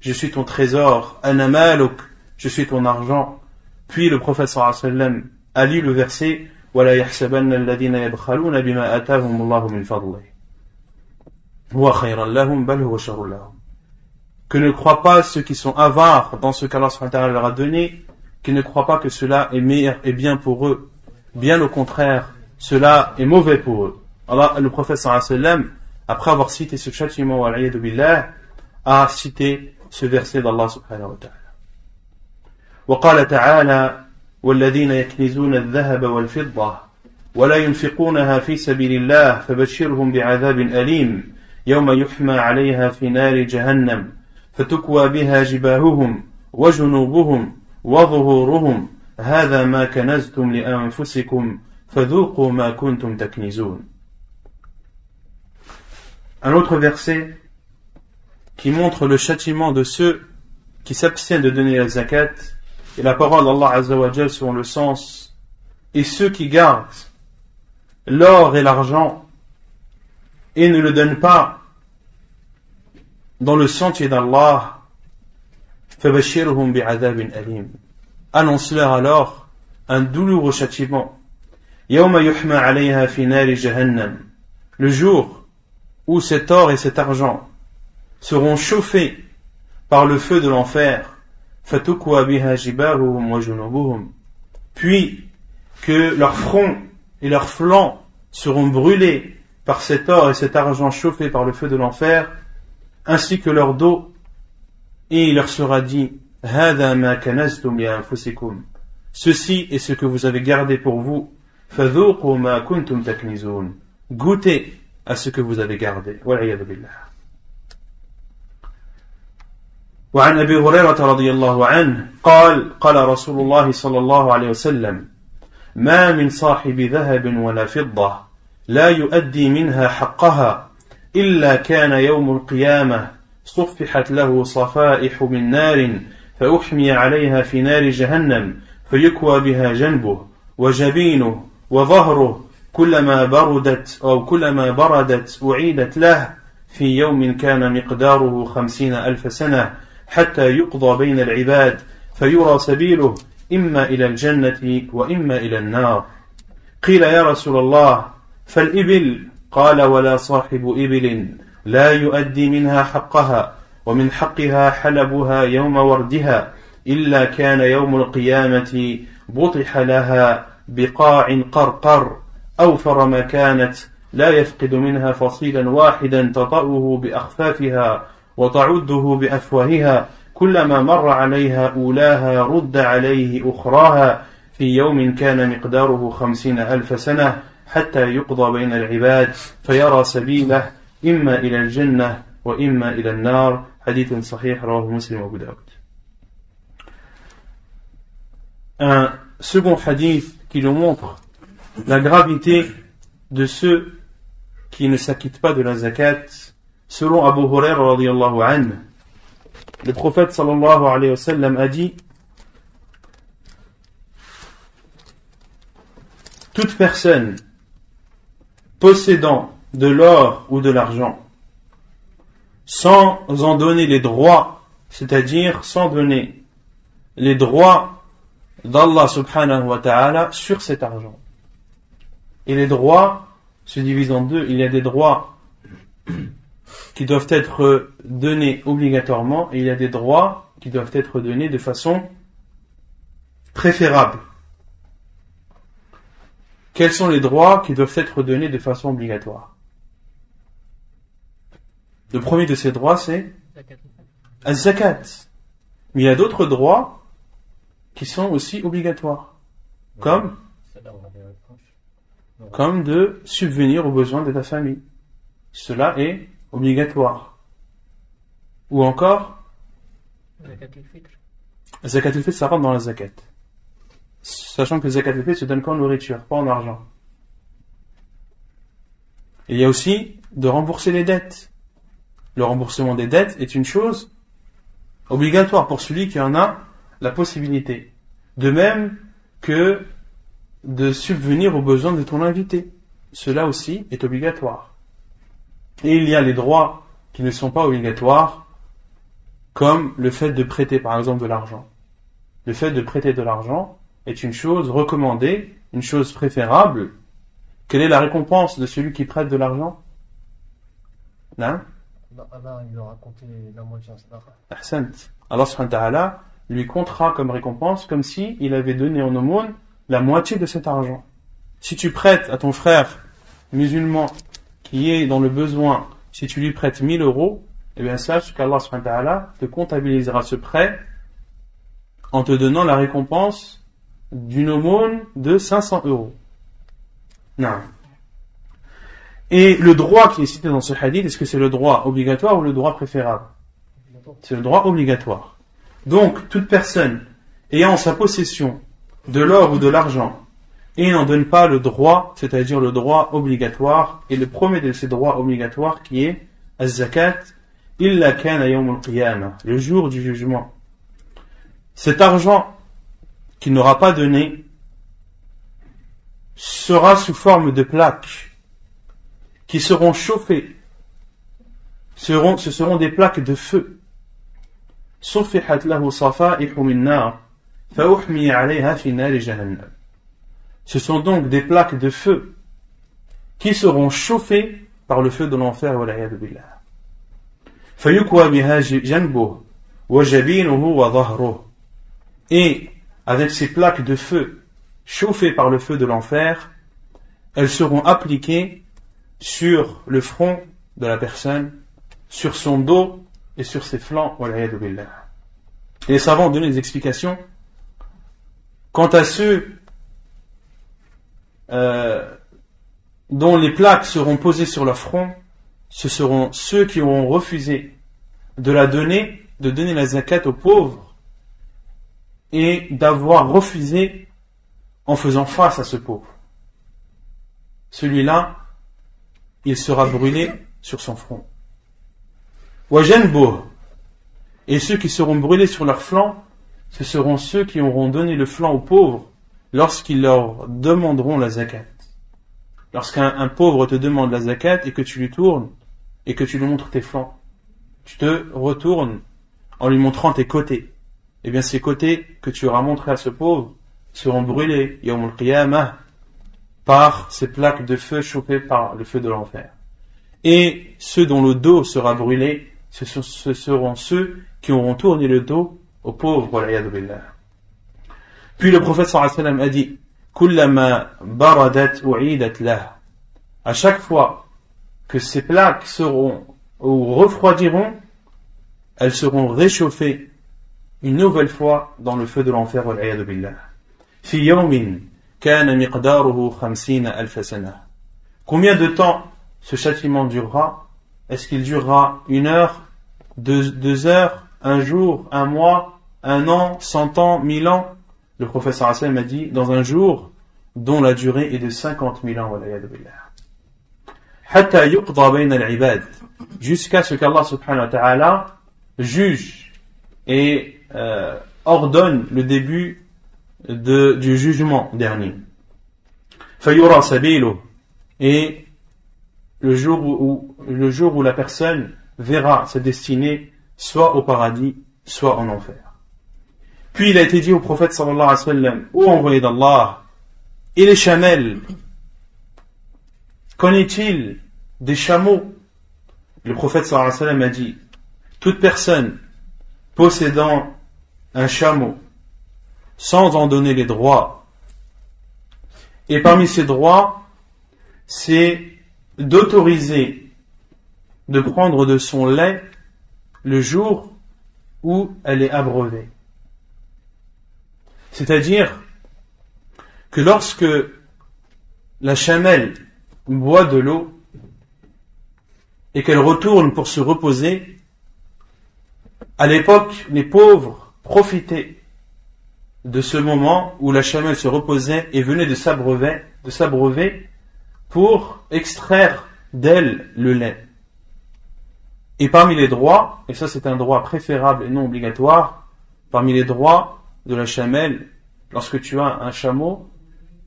je suis ton trésor, ana maluk, je suis ton argent. Puis le prophète sallallahu alayhi wa sallam a lu le verset: wa la yahsabanna alladhina yabkhaluna bima atahum Allahu min fadlihi huwa khayran lahum bal huwa sharrun lahum. Que ne croient pas ceux qui sont avares dans ce qu'Allah subhanahu wa ta'ala leur a donné, qu'ils ne croient pas que cela est meilleur et bien pour eux. Bien au contraire, cela est mauvais pour eux. Allah, le prophète sallallahu alayhi wa sallam, après avoir cité ce châtiment, wal-'iyadhu billah, a cité ce verset d'Allah subhanahu wa ta'ala. وقال تعالى: والذين يكنزون الذهب والفضة ولا ينفقونها في سبيل الله فبشرهم بعذاب أليم يوم يحمى عليها في نار جهنم فتكوى بها جباههم وجنوبهم وظهورهم هذا ما كنزتم لأنفسكم فذوقوا ما كنتم تكنزون. Un autre verset qui montre le châtiment de ceux qui s'abstiennent de donner la zakat, et la parole d'Allah azza wa jal selon le sens: et ceux qui gardent l'or et l'argent et ne le donnent pas dans le sentier d'Allah, فَبَشِّرْهُمْ بِعَذَابٍ أَلِيمٍ, annonce-leur alors un douloureux châtiment. يَوْمَ يُحْمَى عَلَيْهَا فِي نَارِ جَهَنَّمٍ, le jour où cet or et cet argent seront chauffés par le feu de l'enfer, فَتُكْوَى بِهَا جِبَاهُهُمْ وَجُنُوبُهُمْ, puis que leurs fronts et leurs flancs seront brûlés par cet or et cet argent chauffés par le feu de l'enfer, ainsi que leur dos, et il leur sera dit: هَذَا مَا كَنَزْتُمْ لِأَنفُسِكُمْ, ceci est ce que vous avez gardé pour vous, فَذُوقُوا مَا كُنْتُمْ تَكْنِزُونَ, goûtez à ce que vous avez gardé. وَالْعِيَاذُ بِاللَّهِ. وعن أبي هريرة رضي الله عنه قال: قال رسول الله صلى الله عليه وسلم: ما من صاحب ذهب ولا فضة لا يؤدي منها حقها إلا كان يوم القيامة صفحت له صفائح من نار فأحمي عليها في نار جهنم فيكوى بها جنبه وجبينه وظهره كلما بردت أو كلما بردت أعيدت له في يوم كان مقداره 50,000 سنة حتى يقضى بين العباد فيرى سبيله إما إلى الجنة وإما إلى النار. قيل: يا رسول الله فالإبل؟ قال: ولا صاحب إبل لا يؤدي منها حقها ومن حقها حلبها يوم وردها إلا كان يوم القيامة بطح لها بقاع قرقر أوفر ما كانت لا يفقد منها فصيلا واحدا تطأه بأخفافها وتعده بأفواهها كلما مر عليها أولاها رد عليه أخراها في يوم كان مقداره 50,000 سنة حتى يقضى بين العباد فيرى سبيله إما إلى الجنة وإما إلى النار. حديث صحيح رواه مسلم وأبو داود. Un second hadith qui nous montre la gravité de ceux qui ne s'acquittent pas de la zakat. Selon Abu Huraira radiyallahu anhu, le prophète sallallahu alayhi wa sallam a dit: toute personne possédant de l'or ou de l'argent sans en donner les droits, c'est-à-dire sans donner les droits d'Allah subhanahu wa ta'ala sur cet argent. Et les droits se divisent en deux. Il y a des droits qui doivent être donnés obligatoirement et il y a des droits qui doivent être donnés de façon préférable. Quels sont les droits qui doivent être donnés de façon obligatoire? Le premier de ces droits, c'est al-zakat. Mais il y a d'autres droits qui sont aussi obligatoires, comme de subvenir aux besoins de ta famille. Cela est obligatoire. Ou encore zakat al fitr, ça rentre dans la zakat. Sachant que le zakat al fitr se donne qu'en nourriture, pas en argent. Et il y a aussi de rembourser les dettes. Le remboursement des dettes est une chose obligatoire pour celui qui en a la possibilité. De même que de subvenir aux besoins de ton invité. Cela aussi est obligatoire. Et il y a les droits qui ne sont pas obligatoires, comme le fait de prêter par exemple de l'argent. Le fait de prêter de l'argent est une chose recommandée, une chose préférable. Quelle est la récompense de celui qui prête de l'argent? Non? Allah lui aura compté la moitié en sadaqah. Ahsant. Allah subhanahu wa ta'ala lui comptera comme récompense comme s'il avait donné en aumône la moitié de cet argent. Si tu prêtes à ton frère musulman qui est dans le besoin, si tu lui prêtes 1000 euros, eh bien sache qu'Allah subhanahu wa ta'ala te comptabilisera ce prêt en te donnant la récompense d'une aumône de 500 euros. Non. Et le droit qui est cité dans ce hadith, est-ce que c'est le droit obligatoire ou le droit préférable? C'est le droit obligatoire. Donc, toute personne ayant en sa possession de l'or ou de l'argent et n'en donne pas le droit, c'est-à-dire le droit obligatoire, et le premier de ces droits obligatoires qui est az-zakat, illa kana yawm al-qiyamah, le jour du jugement. Cet argent qu'il n'aura pas donné sera sous forme de plaques qui seront chauffées. Ce seront des plaques de feu. Suffihat lahu safa'ihu min nar, fa'uhmi 'alayha fi nar jahannam. Ce sont donc des plaques de feu qui seront chauffées par le feu de l'enfer. Et avec ces plaques de feu chauffées par le feu de l'enfer, elles seront appliquées sur le front de la personne, sur son dos et sur ses flancs. Les savants donnent des explications quant à ceux dont les plaques seront posées sur leur front. Ce seront ceux qui auront refusé de donner la zakat aux pauvres et d'avoir refusé en faisant face à ce pauvre. Celui-là, il sera brûlé sur son front. Wajanbo, et ceux qui seront brûlés sur leur flanc, ce seront ceux qui auront donné le flanc aux pauvres lorsqu'ils leur demanderont la zakat. Lorsqu'un pauvre te demande la zakat et que tu lui tournes et que tu lui montres tes flancs, tu te retournes en lui montrant tes côtés, et bien ces côtés que tu auras montrés à ce pauvre seront brûlés yawm al-qiyamah par ces plaques de feu chauffées par le feu de l'enfer. Et ceux dont le dos sera brûlé, ce seront ceux qui auront tourné le dos aux pauvres, wal iyadhu billah. Puis le prophète sallallahu alayhi wa sallam a dit: kullama baradat u'idat lah. À chaque fois que ces plaques seront ou refroidiront, elles seront réchauffées une nouvelle fois dans le feu de l'enfer. Wal iyadhu billah. Fi yawmin kana miqdaruhu 50,000 sana. Combien de temps ce châtiment durera? Est-ce qu'il durera 1 heure, 2 heures, 1 jour, 1 mois, 1 an, 100 ans, 1000 ans? Le prophète sallallahu alayhi wa sallam a dit: dans un jour, dont la durée est de 50 000 ans, jusqu'à ce qu'Allah subhanahu wa ta'ala juge et ordonne le début du jugement dernier. Et le jour où la personne verra sa destinée soit au paradis, soit en enfer. Puis il a été dit au prophète sallallahu alayhi wa sallam, ô envoyé d'Allah, et les chamelles, qu'en est-il des chameaux? Le prophète sallallahu alayhi wa sallam a dit, toute personne possédant un chameau sans en donner les droits, et parmi ces droits, c'est d'autoriser de prendre de son lait le jour où elle est abreuvée. C'est-à-dire que lorsque la chamelle boit de l'eau et qu'elle retourne pour se reposer, à l'époque, les pauvres profitaient de ce moment où la chamelle se reposait et venait de s'abreuver pour extraire d'elle le lait. Et parmi les droits, et ça c'est un droit préférable et non obligatoire, parmi les droits de la chamelle, lorsque tu as un chameau,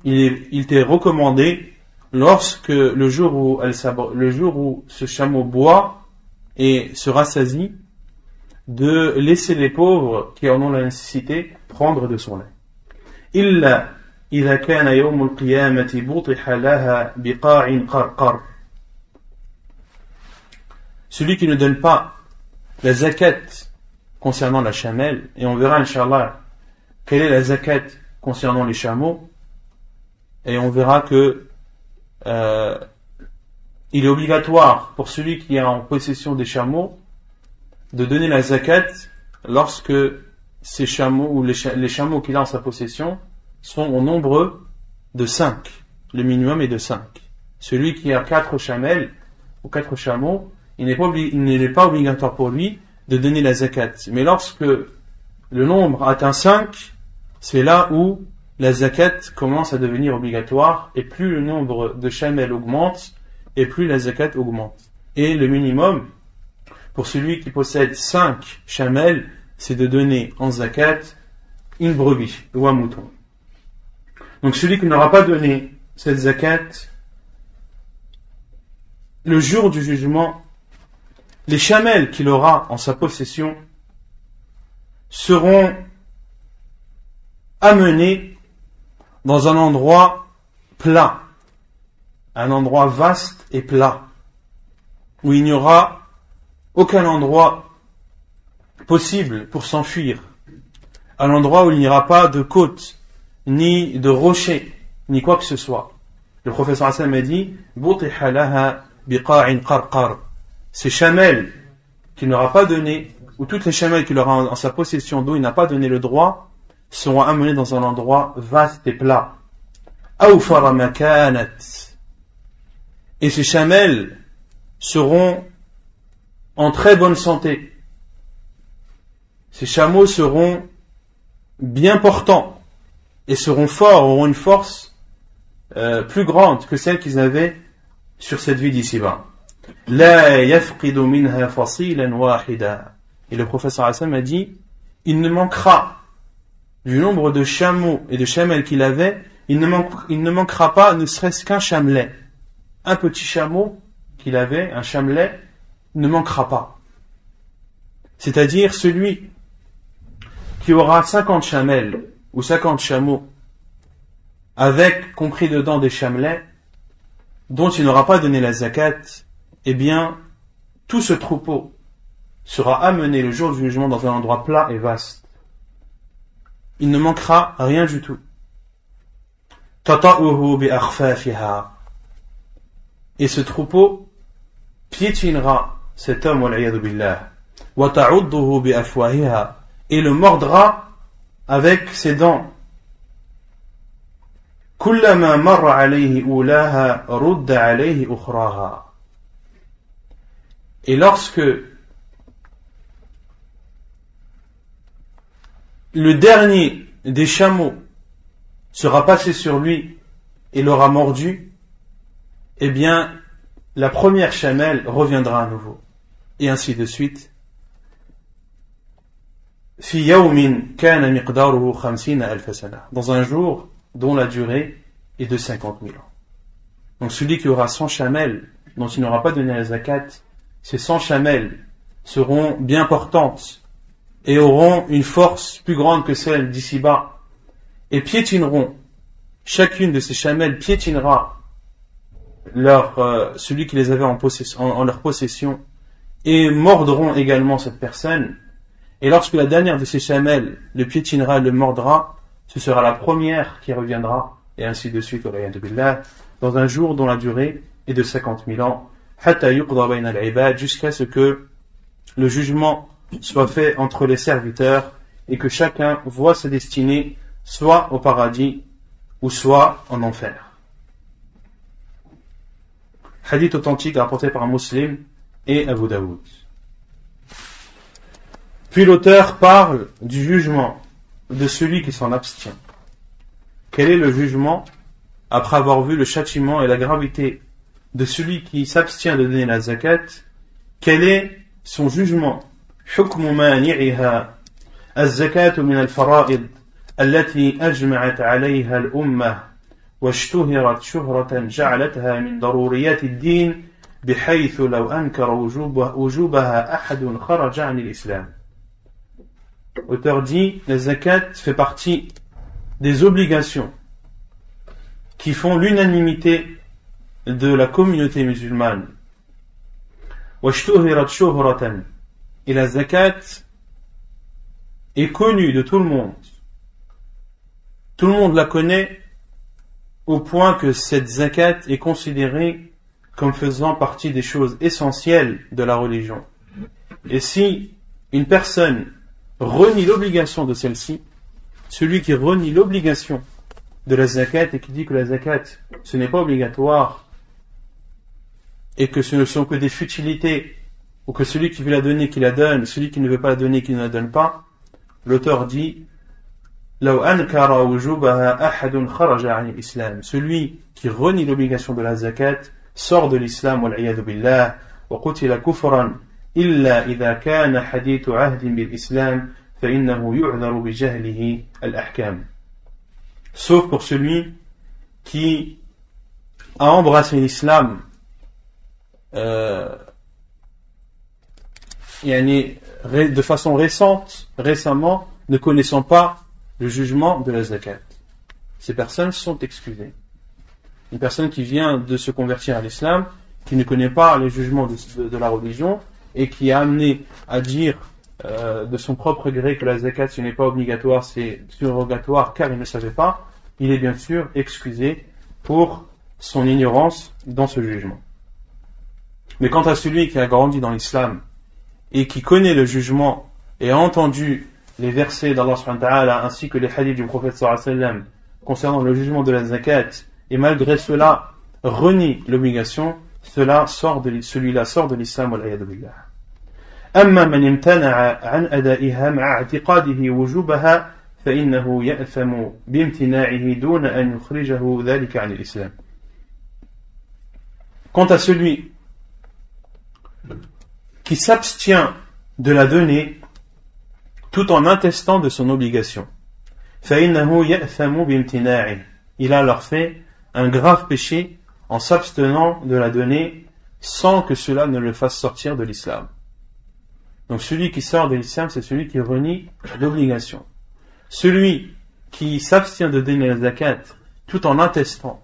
il t'est recommandé, lorsque le jour où ce chameau boit et se rassasie, de laisser les pauvres qui en ont la nécessité prendre de son lait. Illa idha kana yawm al-qiyamati butiha laha biqa'in qarqar. Celui qui ne donne pas la zakat concernant la chamelle, et on verra Inch'Allah quelle est la zakat concernant les chameaux, et on verra que il est obligatoire pour celui qui est en possession des chameaux de donner la zakat lorsque ces chameaux ou les chameaux qu'il a en sa possession sont au nombre de 5. Le minimum est de 5. Celui qui a 4 chamelles ou 4 chameaux, il n'est pas obligatoire pour lui de donner la zakat. Mais lorsque le nombre atteint 5, c'est là où la zakat commence à devenir obligatoire, et plus le nombre de chamelles augmente, et plus la zakat augmente. Et le minimum pour celui qui possède 5 chamelles, c'est de donner en zakat une brebis ou un mouton. Donc celui qui n'aura pas donné cette zakat, le jour du jugement, les chamelles qu'il aura en sa possession seront amenées dans un endroit plat, un endroit vaste et plat, où il n'y aura aucun endroit possible pour s'enfuir, à l'endroit où il n'y aura pas de côte, ni de rocher, ni quoi que ce soit. Le professeur Hassan a dit, ces chamelles qu'il n'aura pas donné, ou toutes les chamelles qu'il aura en sa possession d'où il n'a pas donné le droit, seront amenées dans un endroit vaste et plat. Et ces chamelles seront en très bonne santé. Ces chameaux seront bien portants et seront forts, auront une force plus grande que celle qu'ils avaient sur cette vie d'ici-bas. Et le professeur Hassan a dit, il ne manquera du nombre de chameaux et de chamelles qu'il avait, il ne manquera pas ne serait-ce qu'un chamelet. Un petit chameau qu'il avait, un chamelet, ne manquera pas. C'est-à-dire, celui qui aura 50 chamelles ou 50 chameaux, avec compris dedans des chamelets, dont il n'aura pas donné la zakat, eh bien, tout ce troupeau sera amené le jour du jugement dans un endroit plat et vaste. Il ne manquera rien du tout. Et ce troupeau piétinera cet homme, wal-iyadhu billah, wa ta'udduhu bi afwahiha, et le mordra avec ses dents. Kullama marra alayhi ulaha rudda alayhi ukhraha. Et lorsque le dernier des chameaux sera passé sur lui et l'aura mordu, eh bien, la première chamelle reviendra à nouveau. Et ainsi de suite. Dans un jour dont la durée est de 50 000 ans. Donc celui qui aura 100 chamelles, dont il n'aura pas donné la zakat, ces 100 chamelles seront bien portantes et auront une force plus grande que celle d'ici-bas et piétineront. Chacune de ces chamelles piétinera celui qui les avait en leur possession et mordront également cette personne. Et lorsque la dernière de ces chamelles le piétinera et le mordra, ce sera la première qui reviendra, et ainsi de suite, dans un jour dont la durée est de 50 000 ans, jusqu'à ce que le jugement soit fait entre les serviteurs et que chacun voit sa destinée soit au paradis ou soit en enfer. Hadith authentique rapporté par Muslim et Abu Dawood. Puis l'auteur parle du jugement de celui qui s'en abstient. Quel est le jugement après avoir vu le châtiment et la gravité de celui qui s'abstient de donner la zakat? Quel est son jugement? حكم مانعها الزكاة من الفرائض التي أجمعت عليها الأمة واشتهرت شهرة جعلتها من ضروريات الدين بحيث لو أنكر وجوبها أحد خرج عن الإسلام. Auteur dit, la zakat fait partie des obligations qui font l'unanimité de la communauté musulmane. Et la zakat est connue de tout le monde. Tout le monde la connaît au point que cette zakat est considérée comme faisant partie des choses essentielles de la religion. Et si une personne renie l'obligation de celle-ci, celui qui renie l'obligation de la zakat et qui dit que la zakat ce n'est pas obligatoire et que ce ne sont que des futilités, ou que celui qui veut la donner qui la donne, celui qui ne veut pas la donner qui ne la donne pas, l'auteur dit celui qui renie l'obligation de la zakat sort de l'islam, wal-iyadu billah, wa qutila kufran إلا إذا كان حديث عهد بالإسلام فإنه يعذر بجهله الأحكام. Sauf pour celui qui a embrassé l'islam, de façon récemment, ne connaissant pas le jugement de la zakat. Ces personnes sont excusées. Une personne qui vient de se convertir à l'islam, qui ne connaît pas les jugements de la religion, et qui a amené à dire de son propre gré que la zakat ce n'est pas obligatoire, c'est surrogatoire car il ne savait pas, il est bien sûr excusé pour son ignorance dans ce jugement. Mais quant à celui qui a grandi dans l'islam et qui connaît le jugement et a entendu les versets d'Allah subhanahu wa ta'ala ainsi que les hadiths du prophète sallallahu alayhi wa sallam concernant le jugement de la zakat et malgré cela renie l'obligation, celui-là sort de l'islam, wal-iyadu billah. Amma man imtana'a an adaiha ma'a i'tiqadihi wujubaha fa innahu ya'thamu bimtina'ihi duna an yukhrijahu dhalika an l'islam. Quant à celui qui s'abstient de la donner tout en attestant de son obligation, fa innahu ya'thamu bimtina'ihi, il a alors fait un grave péché en s'abstenant de la donner sans que cela ne le fasse sortir de l'islam. Donc celui qui sort de l'islam, c'est celui qui renie l'obligation. Celui qui s'abstient de donner la zakat tout en attestant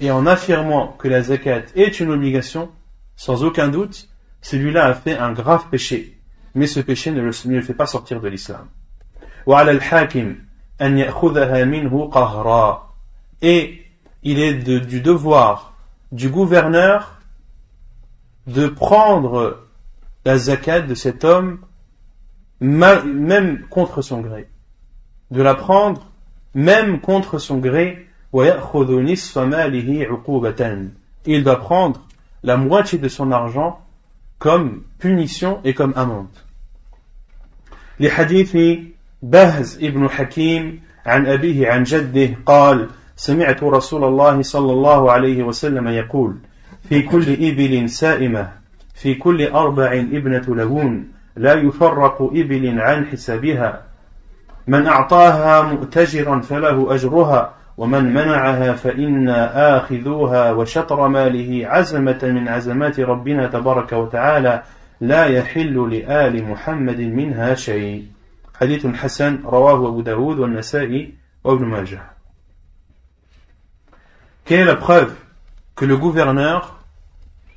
et en affirmant que la zakat est une obligation, sans aucun doute, celui-là a fait un grave péché. Mais ce péché ne le fait pas sortir de l'islam. Et il est du devoir du gouverneur de prendre la zakat de cet homme, même contre son gré. De la prendre, même contre son gré. Il doit prendre la moitié de son argent comme punition et comme amende. Les hadiths Bahz ibn Hakim, an abihi, an jaddih, قال سمعت رسول الله صلى الله عليه وسلم يقول في كل إبل سائمة في كل أربع ابنة لهون لا يفرق إبل عن حسابها من أعطاها مؤتجرا فله أجرها ومن منعها فإنا آخذوها وشطر ماله عزمة من عزمات ربنا تبارك وتعالى لا يحل لآل محمد منها شيء حديث حسن رواه أبو داود والنسائي وابن ماجه. Quelle est la preuve que le gouverneur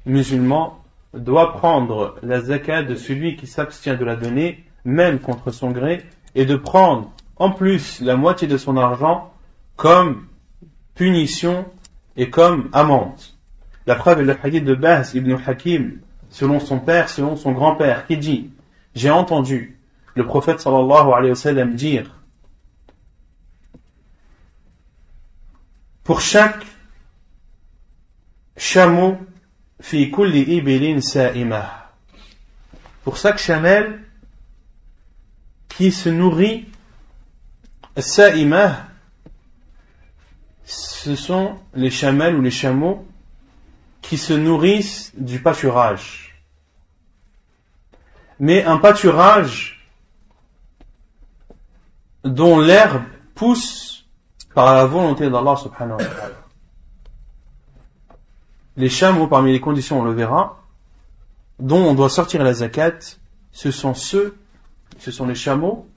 musulman doit prendre la zakat de celui qui s'abstient de la donner, même contre son gré, et de prendre en plus la moitié de son argent comme punition et comme amende? La preuve est le hadith de Bahz ibn Hakim, selon son père, selon son grand-père, qui dit « J'ai entendu le prophète sallallahu alayhi wa sallam dire « Pour chaque chameau, fi kulli ibilin sa'imah » pour chaque chamelle qui se nourrit, sa'imah, ce sont les chamelles ou les chameaux qui se nourrissent du pâturage. Mais un pâturage dont l'herbe pousse par la volonté d'Allah subhanahu wa ta'ala. Les chameaux, parmi les conditions, on le verra, dont on doit sortir la zakat, ce sont les chameaux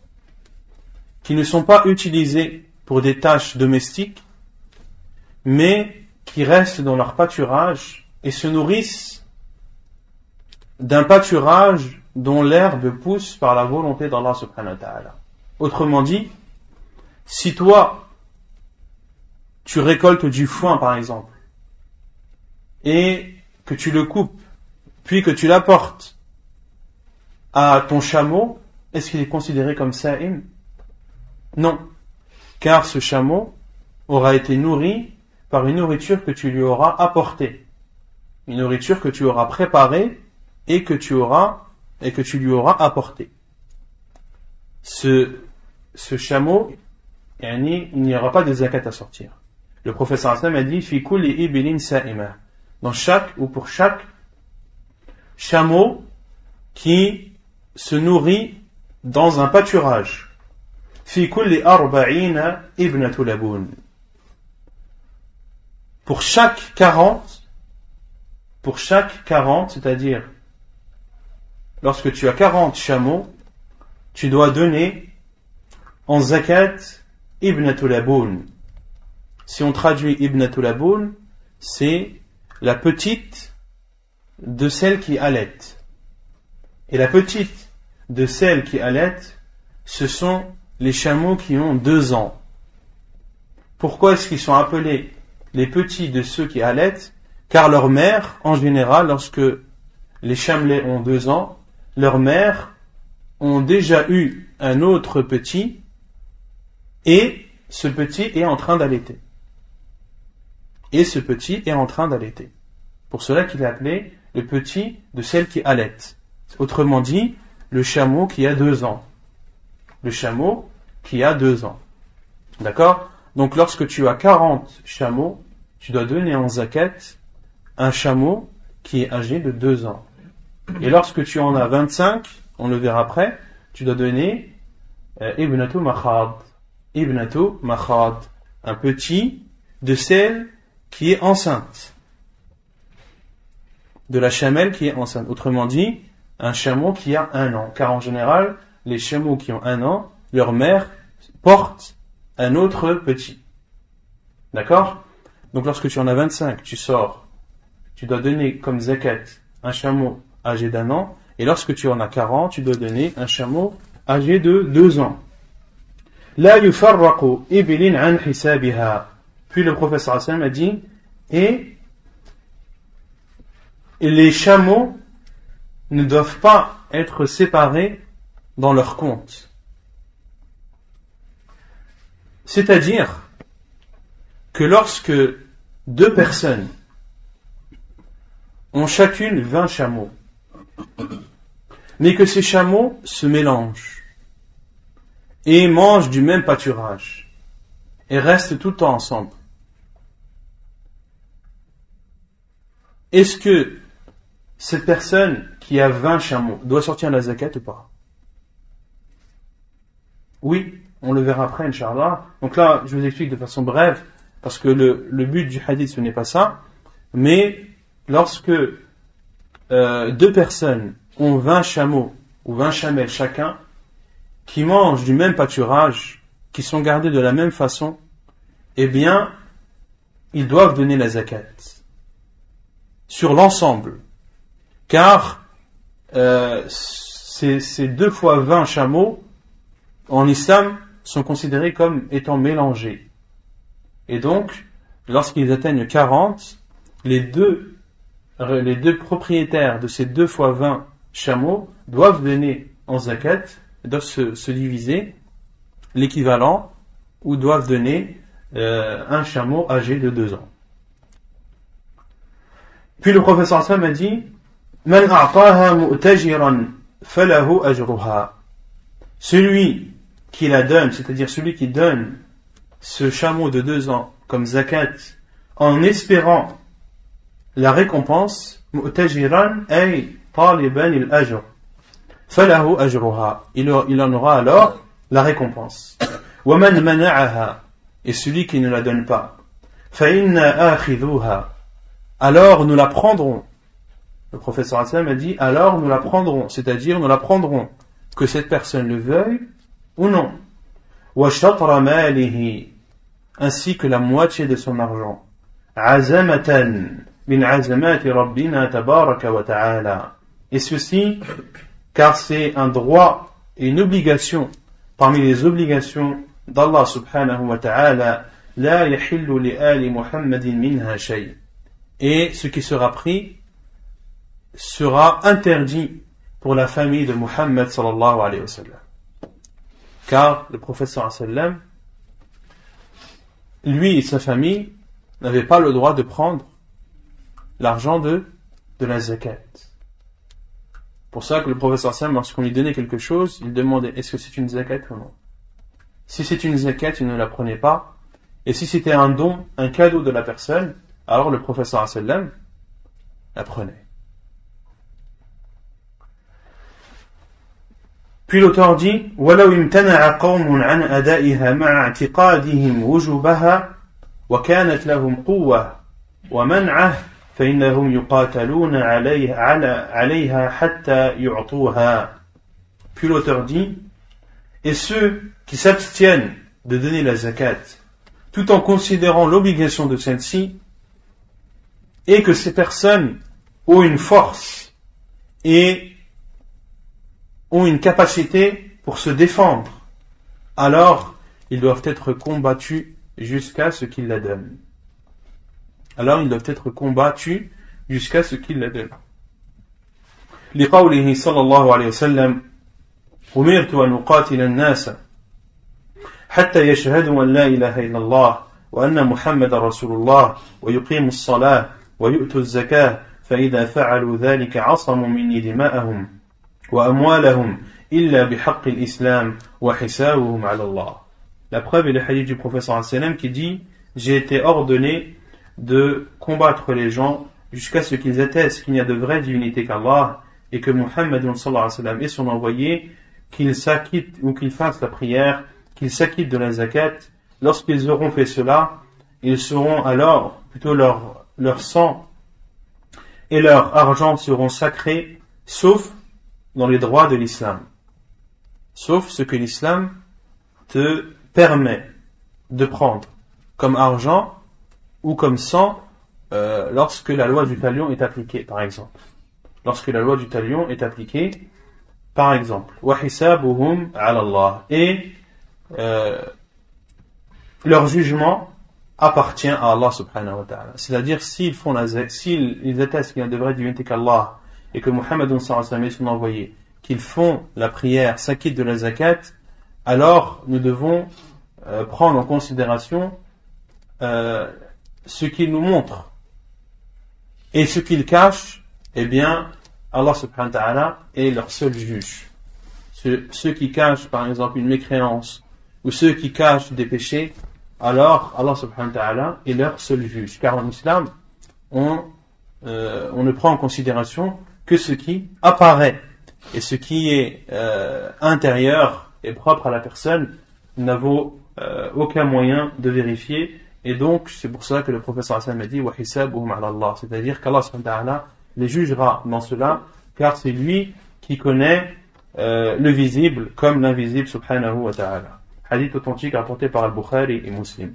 qui ne sont pas utilisés pour des tâches domestiques, mais qui restent dans leur pâturage et se nourrissent d'un pâturage dont l'herbe pousse par la volonté d'Allah subhanahu wa ta'ala. Autrement dit, si toi, tu récoltes du foin par exemple, et que tu le coupes, puis que tu l'apportes à ton chameau, est-ce qu'il est considéré comme sa'im? Non, car ce chameau aura été nourri par une nourriture que tu lui auras apportée, une nourriture que tu auras préparée et que tu lui auras apportée. Ce chameau, il n'y aura pas de zakat à sortir. Le professeur Hassan a dit fi kulli ibilin sa'ima, dans chaque ou pour chaque chameau qui se nourrit dans un pâturage. Fi kulli arba'ina ibnatu labun, pour chaque 40, c'est-à-dire lorsque tu as 40 chameaux, tu dois donner en zakat ibnatu laboun. Si on traduit ibnatu laboun, c'est la petite de celle qui allait. Et la petite de celle qui allait, ce sont les chameaux qui ont 2 ans. Pourquoi est-ce qu'ils sont appelés les petits de ceux qui allaitent? Car leur mère, en général, lorsque les chamelets ont 2 ans, leur mère ont déjà eu un autre petit, et ce petit est en train d'allaiter. Pour cela qu'il est appelé le petit de celle qui allait. Autrement dit, le chameau qui a 2 ans. D'accord? Donc lorsque tu as 40 chameaux, tu dois donner en zakat un chameau qui est âgé de 2 ans. Et lorsque tu en as 25, on le verra après, tu dois donner Ibnatu Makhad, un petit de celle qui est enceinte, de la chamelle qui est enceinte. Autrement dit, un chameau qui a 1 an. Car en général, les chameaux qui ont 1 an, leur mère porte un autre petit. D'accord? Donc lorsque tu en as 25, tu sors, tu dois donner comme zakat un chameau âgé d'1 an, et lorsque tu en as 40, tu dois donner un chameau âgé de 2 ans. La yufarraqu ibilin an hisabiha. Puis le professeur Hassan a dit, et les chameaux ne doivent pas être séparés dans leur compte. C'est-à-dire que lorsque 2 personnes ont chacune 20 chameaux, mais que ces chameaux se mélangent et mangent du même pâturage et restent tout le temps ensemble, est-ce que cette personne qui a 20 chameaux doit sortir la zakat ou pas? Oui, on le verra après, Inch'Allah. Donc là, je vous explique de façon brève, parce que le but du hadith, ce n'est pas ça. Mais lorsque deux personnes ont 20 chameaux ou 20 chamelles chacun, qui mangent du même pâturage, qui sont gardés de la même façon, eh bien, ils doivent donner la zakat sur l'ensemble. Car ces 2 fois 20 chameaux, en islam, sont considérés comme étant mélangés. Et donc, lorsqu'ils atteignent 40, les deux propriétaires de ces 2 fois 20 chameaux doivent donner en zakat, doivent se diviser l'équivalent, ou doivent donner un chameau âgé de 2 ans. Puis le professeur Sam a dit, celui qui la donne, c'est-à-dire celui qui donne ce chameau de 2 ans comme zakat, en espérant la récompense, il en aura alors la récompense. Et celui qui ne la donne pas, alors nous la prendrons. Le professeur Hassan a dit, alors nous la prendrons, c'est-à-dire nous la prendrons, que cette personne le veuille ou non. وَشَطْرَ مَالِهِ, ainsi que la moitié de son argent. عَزَمَةً مِنْ عَزَمَاتِ رَبِّنَا تَبَارَكَ وَتَعَالَى. Et ceci, car c'est un droit et une obligation, parmi les obligations d'Allah subhanahu wa ta'ala. لَا يَحِلُّ لِآلِ مُحَمَّدٍ مِنْهَا شَيْءٍ. Et ce qui sera pris sera interdit pour la famille de Muhammad sallallahu alayhi wa sallam. Car le prophète sallallahu alayhi wa sallam, lui et sa famille, n'avaient pas le droit de prendre l'argent de la zakat. Pour ça que le prophète sallallahu alayhi wa sallam, lorsqu'on lui donnait quelque chose, il demandait, est-ce que c'est une zakat ou non? Si c'est une zakat, il ne la prenait pas. Et si c'était un don, un cadeau de la personne, alors le prophète sallallahu alayhi wa sallam la prenait. Puis l'auteur dit, وَلَوْ اِمْتَنَعَ قَوْمٌ عَنْ أَدَائِهَا مَعَ اعْتِقَادِهِمْ وُجُوبَهَا وَكَانَتْ لَهُمْ قُوَّةٌ وَمَنْعَهُ فَإِنَّهُمْ يُقَاتَلُونَ عَلَيْهَا حَتَّى يُعْطُوهَا. Puis l'auteur dit, et ceux qui s'abstiennent de donner la zakat, tout en considérant l'obligation de celle-ci, et que ces personnes ont une force et ont une capacité pour se défendre, alors ils doivent être combattus jusqu'à ce qu'ils la donnent. لقوله صلى الله عليه وسلم أمرت أن أقاتل الناس حتى يشهدوا أن لا إله إلا الله وأن محمد رسول الله ويقيموا الصلاة ويؤتوا الزكاة فإذا فعلوا ذلك عصموا مني دماءهم وأموالهم إلا بحق الإسلام وحسابهم على الله. La preuve est le hadith du prophète qui dit, j'ai été ordonné de combattre les gens jusqu'à ce qu'ils attestent qu'il n'y a de vraie divinité qu'Allah et que Muhammad et son envoyé, qu'ils s'acquittent ou qu'ils fassent la prière, qu'ils s'acquittent de la zakat. Lorsqu'ils auront fait cela, ils seront alors, plutôt leur sang et leur argent seront sacrés, sauf dans les droits de l'islam, sauf ce que l'islam te permet de prendre comme argent ou comme sang lorsque la loi du talion est appliquée, par exemple. وَحِسَابُهُمْ عَلَى اللَّهِ. Et leur jugement appartient à Allah subhanahu wa ta'ala. C'est-à-dire, s'ils attestent qu'il y a de vraies divinités qu'Allah et que Muhammad et son envoyé, qu'ils font la prière, s'acquittent de la zakat, alors nous devons prendre en considération ce qu'ils nous montrent. Et ce qu'ils cachent, eh bien, Allah subhanahu wa ta'ala est leur seul juge. Ceux qui cachent, par exemple, une mécréance, ou ceux qui cachent des péchés, alors Allah subhanahu wa ta'ala est leur seul juge. Car en islam, on on ne prend en considération que ce qui apparaît, et ce qui est intérieur et propre à la personne n'avons aucun moyen de vérifier. Et donc c'est pour cela que le professeur Hassan a dit wa hisabuhum ala Allah, c'est-à-dire qu'Allah subhanahu wa ta'ala les jugera dans cela, car c'est lui qui connaît le visible comme l'invisible subhanahu wa ta'ala. Hadith authentique rapporté par Al-Bukhari et Muslim.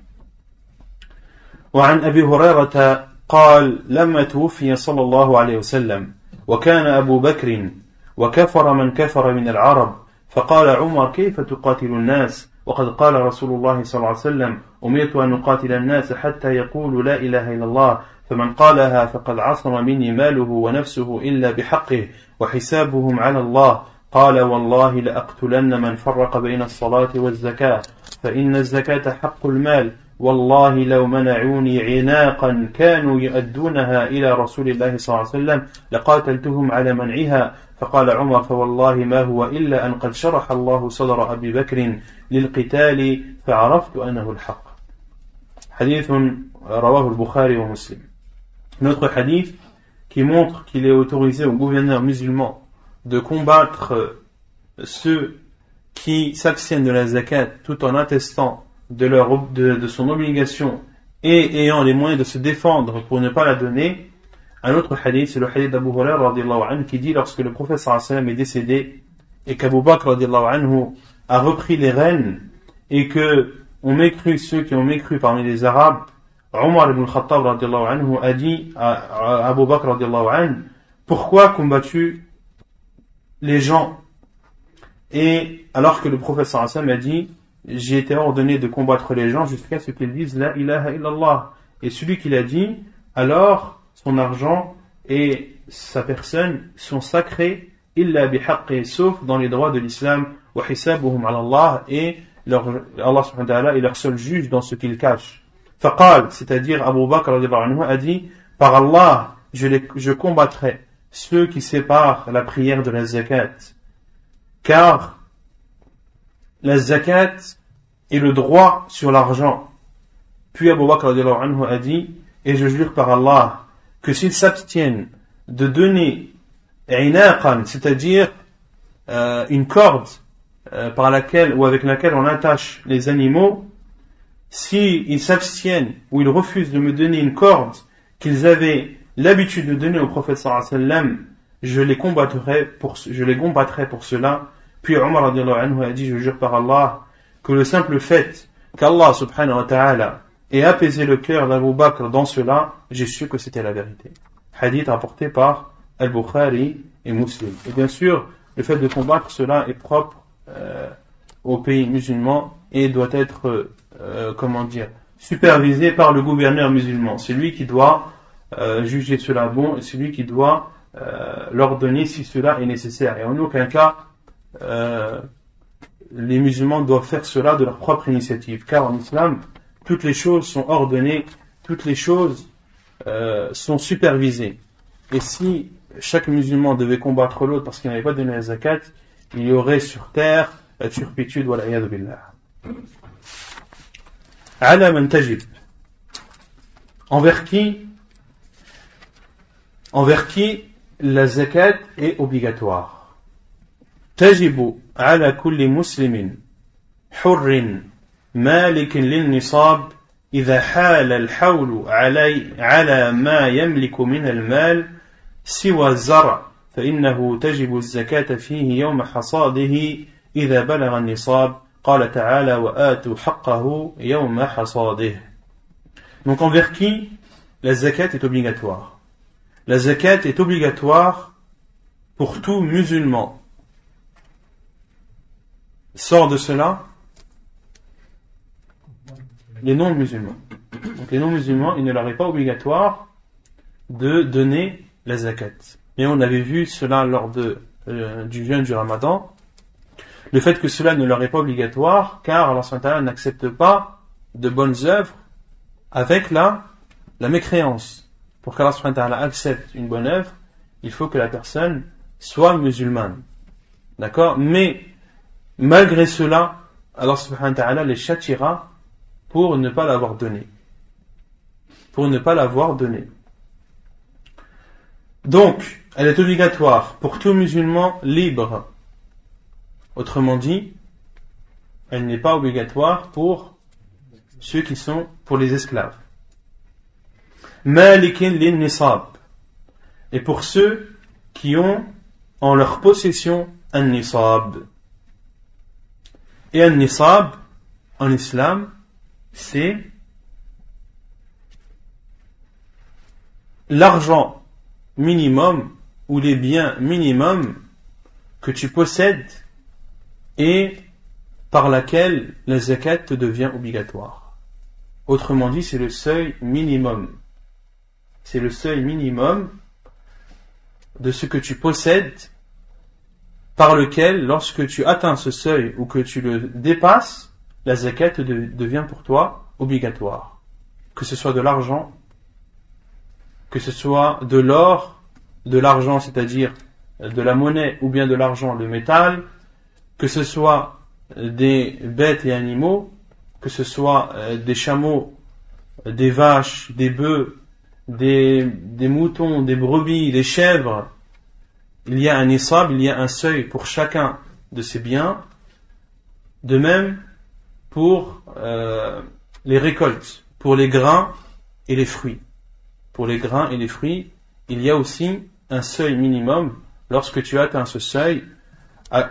وعن أبي هريرة قال لما توفي صلى الله عليه وسلم وكان أبو بكر وكفر من كفر من العرب فقال عمر كيف تقاتل الناس وقد قال رسول الله صلى الله عليه وسلم أمرت أن أقاتل الناس حتى يقولوا لا إله إلا الله فمن قالها فقد عصم مني ماله ونفسه إلا بحقه وحسابهم على الله قال والله لأقتلن من فرق بين الصلاة والزكاة فإن الزكاة حق المال والله لو منعوني عناقا كانوا يؤدونها إلى رسول الله صلى الله عليه وسلم لقاتلتهم على منعها فقال عمر فوالله ما هو إلا أن قد شرح الله صدر أبي بكر للقتال فعرفت أنه الحق. حديث رواه البخاري ومسلم. Notre hadith qui montre qu'il est autorisé aux gouverneurs musulmans de combattre ceux qui s'abstiennent de la zakat tout en attestant de son obligation et ayant les moyens de se défendre pour ne pas la donner. Un autre hadith, c'est le hadith d'Abu Huraira qui dit lorsque le prophète est décédé et qu'Abu Bakr a repris les rênes et que on mécrut ceux qui ont mécru parmi les Arabes, Omar ibn Khattab a dit à Abu Bakr pourquoi combattu les gens, et alors que le prophète sallam a dit j'ai été ordonné de combattre les gens jusqu'à ce qu'ils disent la ilaha illallah, et celui qui l'a dit, alors son argent et sa personne sont sacrés illa bihaqqi, sauf dans les droits de l'islam, wa hisabuhum ala Allah, et Allah subhanahu wa ta'ala est leur seul juge dans ce qu'il cache. Faqal, c'est-à-dire Abu Bakr a dit par Allah je combattrai ceux qui séparent la prière de la zakat, car la zakat est le droit sur l'argent. Puis Abu Bakr a dit et je jure par Allah que s'ils s'abstiennent de donner inaqan, c'est-à-dire une corde par laquelle ou avec laquelle on attache les animaux, s'ils s'abstiennent ou ils refusent de me donner une corde qu'ils avaient l'habitude de donner au prophète sallallahu alayhi wa sallam, je les combattrai pour cela. Puis Omar a dit je jure par Allah que le simple fait qu'Allah subhanahu wa ta'ala ait apaisé le cœur d'Abu Bakr dans cela, j'ai su que c'était la vérité. Hadith rapporté par Al-Bukhari et Muslim. Et bien sûr, le fait de combattre cela est propre au pays musulman et doit être supervisé par le gouverneur musulman. C'est lui qui doit juger cela bon, et celui qui doit l'ordonner si cela est nécessaire. Et en aucun cas, les musulmans doivent faire cela de leur propre initiative, car en islam, toutes les choses sont ordonnées, toutes les choses sont supervisées. Et si chaque musulman devait combattre l'autre parce qu'il n'avait pas donné la zakat, il y aurait sur terre la turpitude, wa l'ayadu billah. Ala man tajib. Envers qui la zakat est obligatoire. Tajibu ala kulli muslimin hurrin malikin lil nisab idha hala al hawlu ala ma yamliku min al mal siwa zara fa innahu tajibu az-zakata fihi yawma hasadihi idha balagha an nisab qala ta'ala wa atu haqqahu yawma hasadihi. Donc envers qui la zakat est obligatoire. La zakat est obligatoire pour tout musulman. Sort de cela les non-musulmans. Donc les non-musulmans, il ne leur est pas obligatoire de donner la zakat. Mais on avait vu cela lors du jeûne du Ramadan, le fait que cela ne leur est pas obligatoire, car Allah subhanahu wa ta'ala n'accepte pas de bonnes œuvres avec la mécréance. Pour qu'Allah subhanahu wa ta'ala accepte une bonne œuvre, il faut que la personne soit musulmane. D'accord? Mais, malgré cela, Allah subhanahu wa ta'ala les châtiera pour ne pas l'avoir donné. Donc, elle est obligatoire pour tout musulman libre. Autrement dit, elle n'est pas obligatoire pour ceux qui sont pour les esclaves. Malikin lin Nissab. Et pour ceux qui ont en leur possession un Nissab. Et un Nissab, en islam, c'est l'argent minimum ou les biens minimums que tu possèdes et par laquelle la zakat te devient obligatoire. Autrement dit, c'est le seuil minimum. C'est le seuil minimum de ce que tu possèdes par lequel, lorsque tu atteins ce seuil ou que tu le dépasses, la zakat devient pour toi obligatoire. Que ce soit de l'argent, que ce soit de l'or, de l'argent, c'est-à-dire de la monnaie, ou bien de l'argent, le métal, que ce soit des bêtes et animaux, que ce soit des chameaux, des vaches, des bœufs, des moutons, des brebis, des chèvres. Il y a un nisab, il y a un seuil pour chacun de ces biens. De même pour les récoltes, pour les grains et les fruits. Pour les grains et les fruits, il y a aussi un seuil minimum. Lorsque tu atteins ce seuil,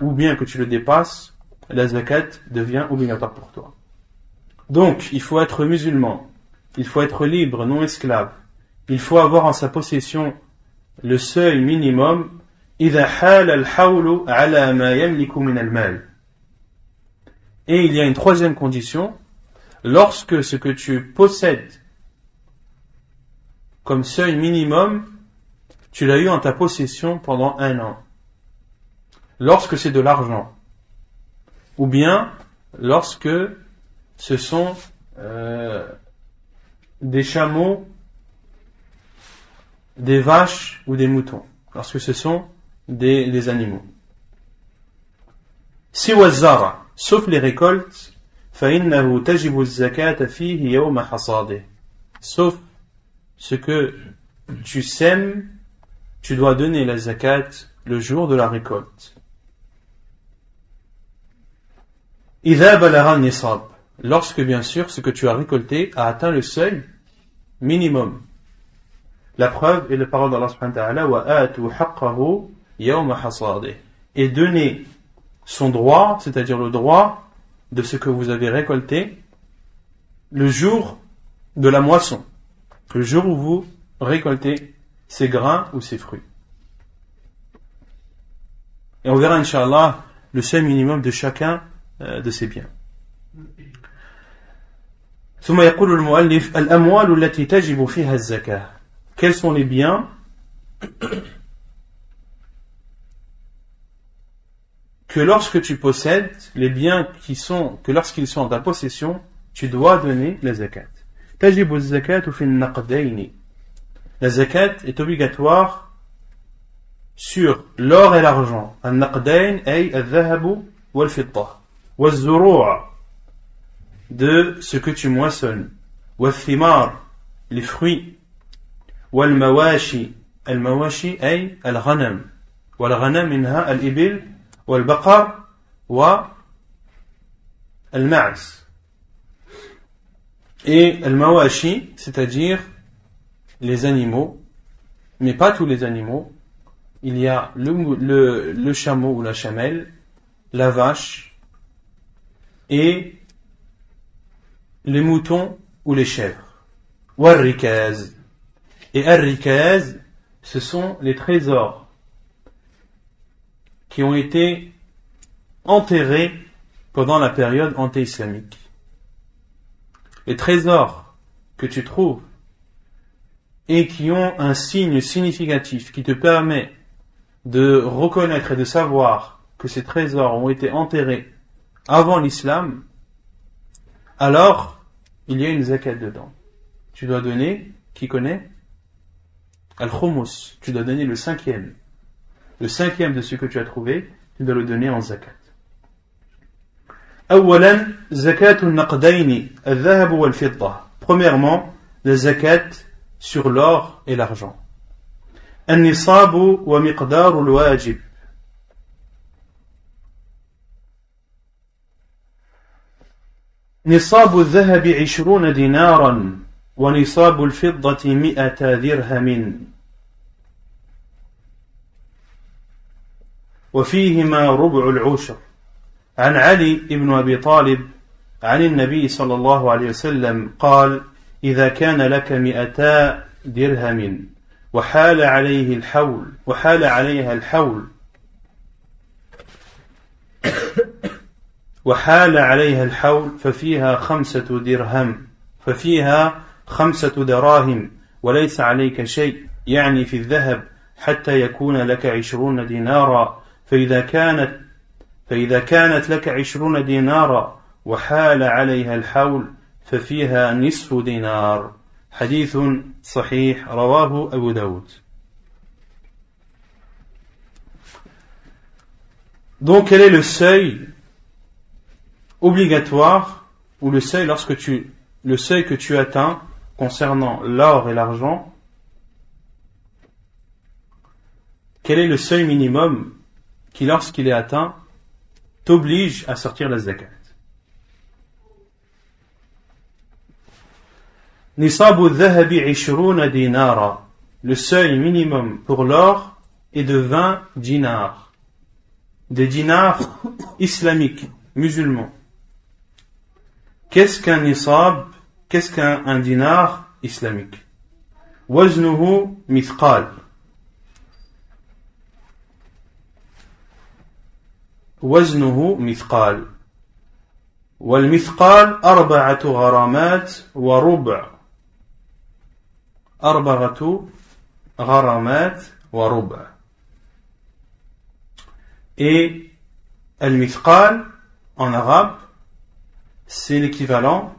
ou bien que tu le dépasses, la zakat devient obligatoire pour toi. Donc, il faut être musulman, il faut être libre, non esclave, il faut avoir en sa possession le seuil minimum. إذا حال الحول على ما يملك من المال. Et il y a une troisième condition, lorsque ce que tu possèdes comme seuil minimum, tu l'as eu en ta possession pendant un an. Lorsque c'est de l'argent, ou bien lorsque ce sont des chameaux, des vaches ou des moutons, lorsque ce sont des animaux. Siwa zara, sauf les récoltes, فإنه تجب الزكاة فيه يوم حصاده. Sauf ce que tu sèmes, tu dois donner la zakat le jour de la récolte. إذا بلغ النصاب, lorsque bien sûr ce que tu as récolté a atteint le seuil minimum. La preuve est la parole d'Allah subhanahu wa ta'ala, wa atu haqqahu yawma hasadih, et donner son droit, c'est-à-dire le droit de ce que vous avez récolté le jour de la moisson, le jour où vous récoltez ces grains ou ces fruits. Et on verra, Inch'Allah, le seuil minimum de chacun de ces biens. ثم يقول المؤلف الأموال التي تجب فيها الزكاة. Quels sont les biens que lorsque tu possèdes, les biens que lorsqu'ils sont en ta possession, tu dois donner la zakat. Tajibu az-zakatu fi an-naqdayn. La zakat est obligatoire sur l'or et l'argent. An-naqdayn ay al-dhahab wal-fiddah, wal-zuru', de ce que tu moissonnes, wal-thimar, les fruits, والمواشي, المواشي أي الغنم, والغنم منها الإبل والبقر والمعز. Et المواشي, c'est-à-dire les animaux, mais pas tous les animaux. Il y a le chameau ou la chamelle, la vache et les moutons ou les chèvres. والركاز. Et Al-Rikaz, ce sont les trésors qui ont été enterrés pendant la période anté-islamique. Les trésors que tu trouves et qui ont un signe significatif qui te permet de reconnaître et de savoir que ces trésors ont été enterrés avant l'islam, alors il y a une zakat dedans. Tu dois donner, qui connaît? Al-Khumus, tu dois donner le cinquième. Le cinquième de ce que tu as trouvé, tu dois le donner en zakat. Awalan, zakatu naqdayni, al-dhahab wal-fiddah. Premièrement, la zakat sur l'or et l'argent. النصاب ومقدار الواجب. نصاب الذهب 20 دينارا ونصاب الفضة 100 درهم وفيهما ربع العشر. عن علي بن أبي طالب عن النبي صلى الله عليه وسلم قال: إذا كان لك 200 درهم وحال عليها الحول ففيها خمسة دراهم وليس عليك شيء، يعني في الذهب، حتى يكون لك 20 دينارا. فإذا كانت لك 20 دينارا وحال عليها الحول ففيها نصف دينار. حديث صحيح رواه أبو داود. Donc quel est le seuil obligatoire, ou le seuil que tu atteins concernant l'or et l'argent? Quel est le seuil minimum qui, lorsqu'il est atteint, t'oblige à sortir la zakat? Nisabu dhahabi 20 dinara. Le seuil minimum pour l'or est de 20 dinars. Des dinars islamiques, musulmans. Qu'est-ce qu'un nisab? Qu'est-ce qu'un dinar islamique? Waznuhu mithqal. وزنه مثقال، والمثقال 4 غرامات وربع. Et al-mithqal en arabe, c'est l'équivalent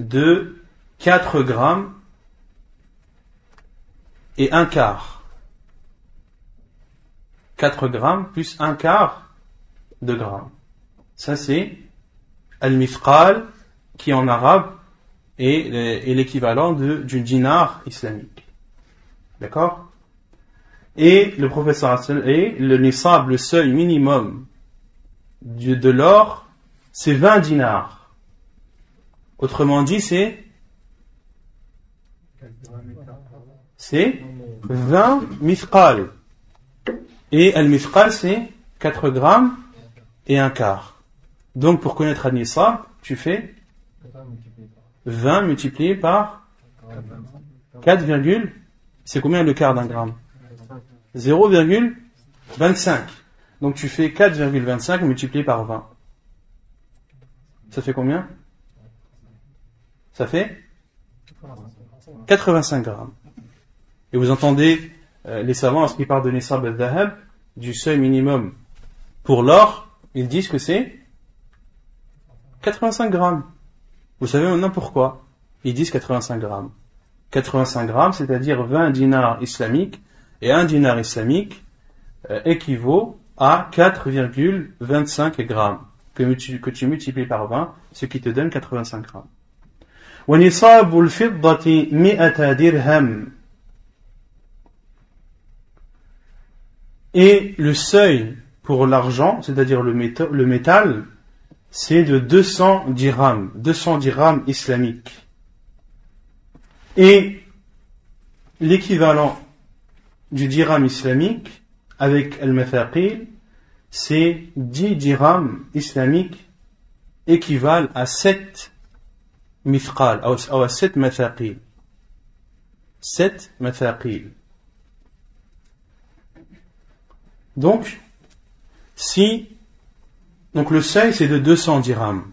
de 4 grammes et un quart. 4 grammes plus un quart de grammes. Ça, c'est al-mithqal, qui en arabe est l'équivalent du dinar islamique. D'accord? Et le professeur, et le nisab, le seuil minimum de l'or, c'est 20 dinars. Autrement dit, c'est 20 mithqal. Et al-mithqal, c'est 4 grammes et un quart. Donc pour connaître Al-Nissab, tu fais 20 multiplié par 4, c'est combien le quart d'un gramme? 0,25. Donc tu fais 4,25 multiplié par 20. Ça fait combien? Ça fait 85 grammes. Et vous entendez les savants, lorsqu'ils parlent de Nissab al-Dhahab, du seuil minimum pour l'or, ils disent que c'est 85 grammes. Vous savez maintenant pourquoi ils disent 85 grammes. 85 grammes, c'est-à-dire 20 dinars islamiques, et un dinar islamique équivaut à 4,25 grammes, que tu multiplies par 20, ce qui te donne 85 grammes. وَنِصَابُ الْفِضَّةِ 100 dirham. Et le seuil pour l'argent, c'est-à-dire le métal, c'est de 200 dirhams islamiques. Et l'équivalent du dirham islamique avec al-mathaqil, c'est 10 dirhams islamiques équivalent à 7 mithqal, ou à 7 mathaqil. 7 mathaqil. Donc le seuil, c'est de 200 dirhams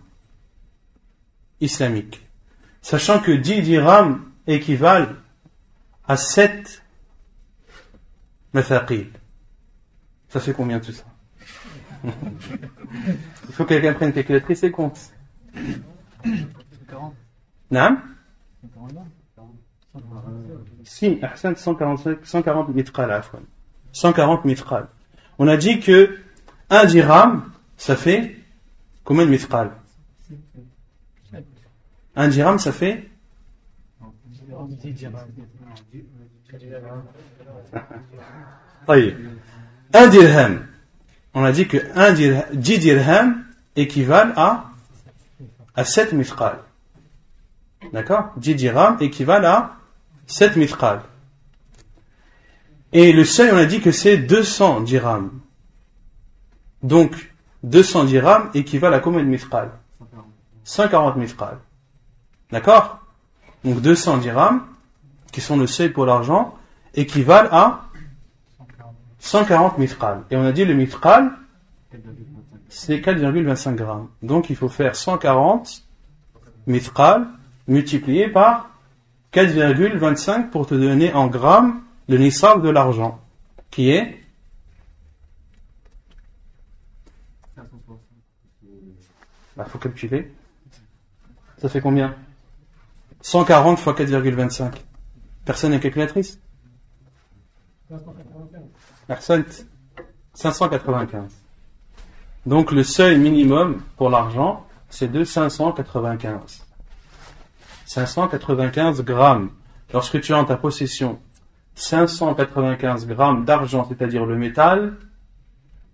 islamiques, sachant que 10 dirhams équivalent à 7 mathaqil. Ça fait combien tout ça? Il faut que quelqu'un prenne une calculatrice et compte. 40. Non? 140. Si, 140 mithqal à la fois. 140 mithqal. On a dit que 1 dirham, ça fait combien de mithqal? 1 dirham, ça fait Un dirham. On a dit que 10 dirhams équivalent à 7 mithqal. D'accord? 10 dirhams équivalent à 7 mithqal. Et le seuil, on a dit que c'est 200 dirhams. Donc, 200 dirhams équivalent à combien de mithqal? 140 mithqal. D'accord? Donc, 200 dirhams, qui sont le seuil pour l'argent, équivalent à 140 mithqal. Et on a dit le mithqal, c'est 4,25 grammes. Donc, il faut faire 140 mithqal multiplié par 4,25 pour te donner en grammes le nissab de l'argent, qui est 460. Faut calculer. Ça fait combien? 140 fois 4,25. Personne n'est calculatrice? 595. Donc le seuil minimum pour l'argent, c'est de 595. 595 grammes. Lorsque tu as en ta possession 595 grammes d'argent, c'est-à-dire le métal,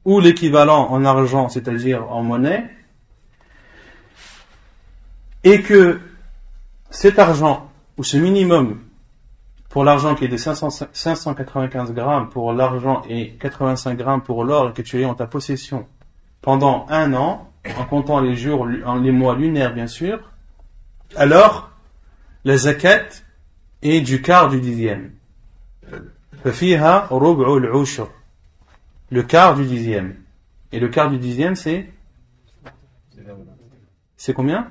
ou l'équivalent en argent, c'est-à-dire en monnaie, et que cet argent, ou ce minimum, pour l'argent qui est de 595 grammes pour l'argent et 85 grammes pour l'or, et que tu aies en ta possession pendant un an, en comptant les jours, les mois lunaires bien sûr, alors la zakat est du quart du dixième. Le quart du dixième. Et le quart du dixième, c'est? C'est combien?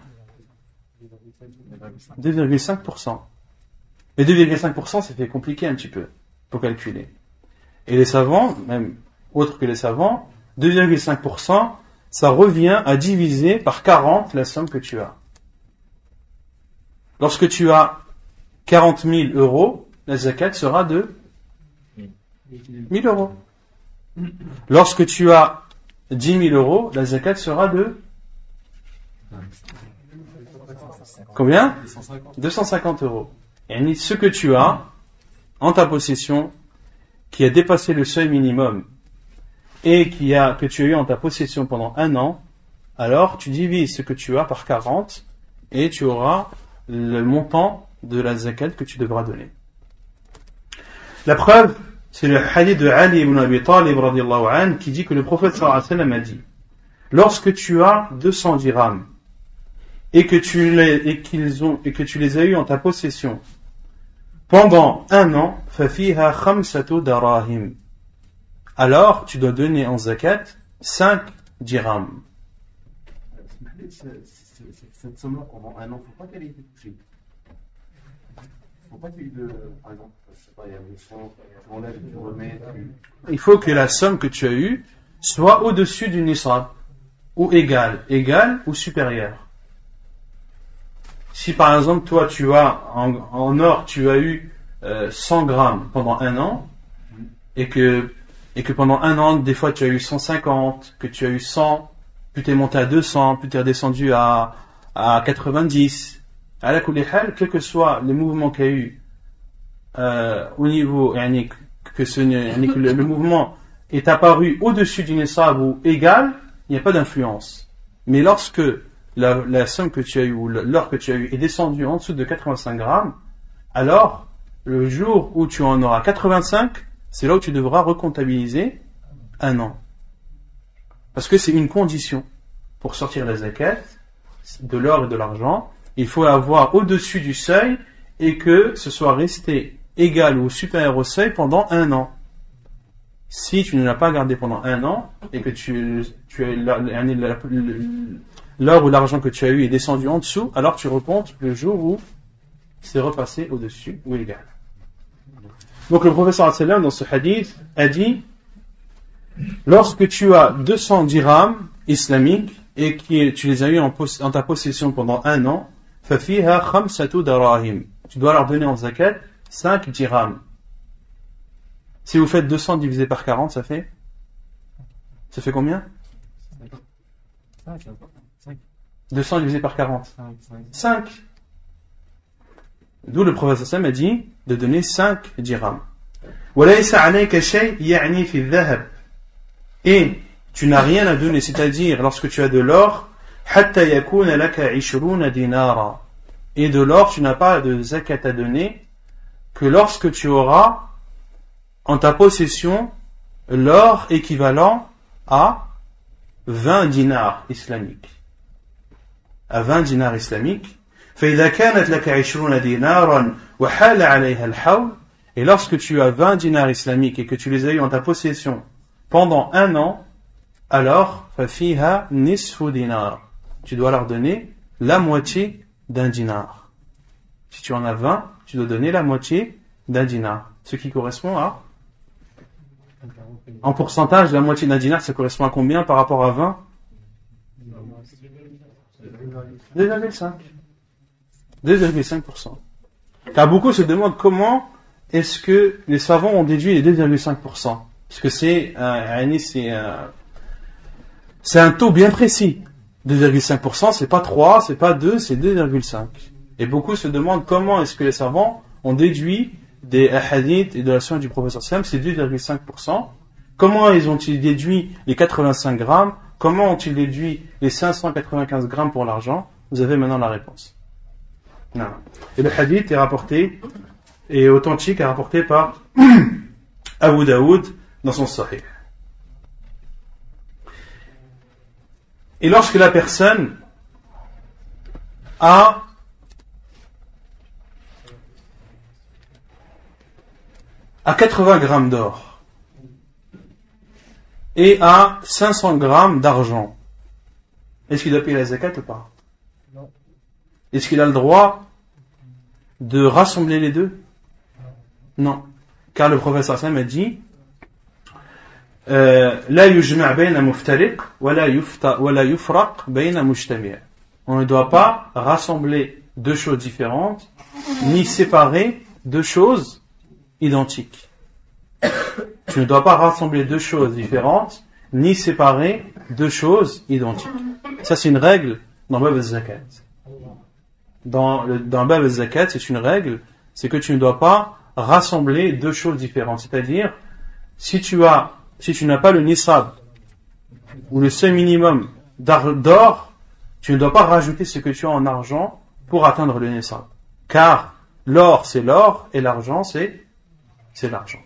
2,5%. Mais 2,5%, ça fait compliqué un petit peu pour calculer. Et les savants, même autres que les savants, 2,5%, ça revient à diviser par 40 la somme que tu as. Lorsque tu as 40 000 euros, la zakat sera de 1000 euros. Lorsque tu as 10 000 euros, la zakat sera de combien? 250 euros. Et ce que tu as en ta possession, qui a dépassé le seuil minimum et que tu as eu en ta possession pendant un an, alors tu divises ce que tu as par 40 et tu auras le montant de la zakat que tu devras donner. La preuve, c'est le hadith de Ali ibn Abi Talib radhiyallahu anhu qui dit que le prophète sallallahu alayhi wa sallam a dit: lorsque tu as 200 dirhams et que tu les as eu en ta possession pendant un an, fafiha khamsatu darahim, alors tu dois donner en zakat 5 dirhams. Cette somme-là pendant un an, faut pas qu'elle ait été touchée. Il faut que la somme que tu as eue soit au-dessus du nisab, ou égale ou supérieure. Si par exemple toi tu as en or, tu as eu 100 grammes pendant un an, et que pendant un an des fois tu as eu 150, que tu as eu 100, puis tu es monté à 200, puis tu es redescendu à 90. À la kulihal, quel que soit le mouvement qu'il y a eu au niveau yani, le mouvement est apparu au-dessus du nisab ou égal, il n'y a pas d'influence. Mais lorsque la somme que tu as eue ou l'or que tu as eu est descendue en dessous de 85 grammes, alors le jour où tu en auras 85, c'est là où tu devras recomptabiliser un an. Parce que c'est une condition pour sortir la zakat de l'or et de l'argent. Il faut avoir au-dessus du seuil et que ce soit resté égal ou supérieur au seuil pendant un an. Si tu ne l'as pas gardé pendant un an et que l'or ou l'argent que tu as eu est descendu en dessous, alors tu recomptes le jour où c'est repassé au-dessus ou égal. Donc le professeur sallallahu alayhi wa sallam dans ce hadith a dit: lorsque tu as 200 dirhams islamiques et que tu les as eu en ta possession pendant un an, fafiha khamsatu darahim, tu dois leur donner en zakat 5 dirhams. Si vous faites 200 divisé par 40, ça fait combien? 200 divisé par 40, 5. D'où le prophète sallam a dit de donner 5 dirhams. Et tu n'as rien à donner, c'est-à-dire lorsque tu as de l'or, et de l'or, tu n'as pas de zakat à donner que lorsque tu auras en ta possession l'or équivalent à 20 dinars islamiques. À 20 dinars islamiques. Et lorsque tu as 20 dinars islamiques et que tu les as eu en ta possession pendant un an, alors tu dois leur donner la moitié d'un dinar. Si tu en as 20, tu dois donner la moitié d'un dinar. Ce qui correspond à, en pourcentage, la moitié d'un dinar, ça correspond à combien par rapport à 20? 2,5. 2,5%. Car beaucoup se demandent comment est-ce que les savants ont déduit les 2,5%. Parce que c'est un taux bien précis. 2,5%, c'est pas 3, c'est pas 2, c'est 2,5. Et beaucoup se demandent comment est-ce que les savants ont déduit des hadiths et de la science du professeur Sam, c'est 2,5%. Comment ils ont-ils déduit les 85 grammes? Comment ont-ils déduit les 595 grammes pour l'argent? Vous avez maintenant la réponse. Non. Et le hadith est rapporté, et authentique, est rapporté par Abu Dawood dans son Sahih. Et lorsque la personne a à 80 grammes d'or et à 500 grammes d'argent, est-ce qu'il doit payer la zakat ou pas? Non. Est-ce qu'il a le droit de rassembler les deux? Non. Car le prophète sallallahu alayhi wa sallam a dit la yujma' bayna muftariq wa la yufraq bayna mujtami'. On ne doit pas rassembler deux choses différentes ni séparer deux choses identiques. Tu ne dois pas rassembler deux choses différentes ni séparer deux choses identiques. Ça c'est une règle dans le bab al-zakat. Dans le bab al-zakat, c'est une règle, c'est que tu ne dois pas rassembler deux choses différentes. C'est-à-dire, si tu n'as pas le nissab ou le seuil minimum d'or, tu ne dois pas rajouter ce que tu as en argent pour atteindre le nissab. Car l'or, c'est l'or et l'argent, c'est l'argent.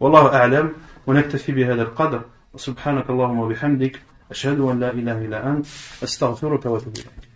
Wallahu a'lam, wa naktafi bihadha al-qadr, wa subhanakallahumma wa bihamdik, ashhadu an la ilaha illa ant, astaghfiruka wa atubu ilayk.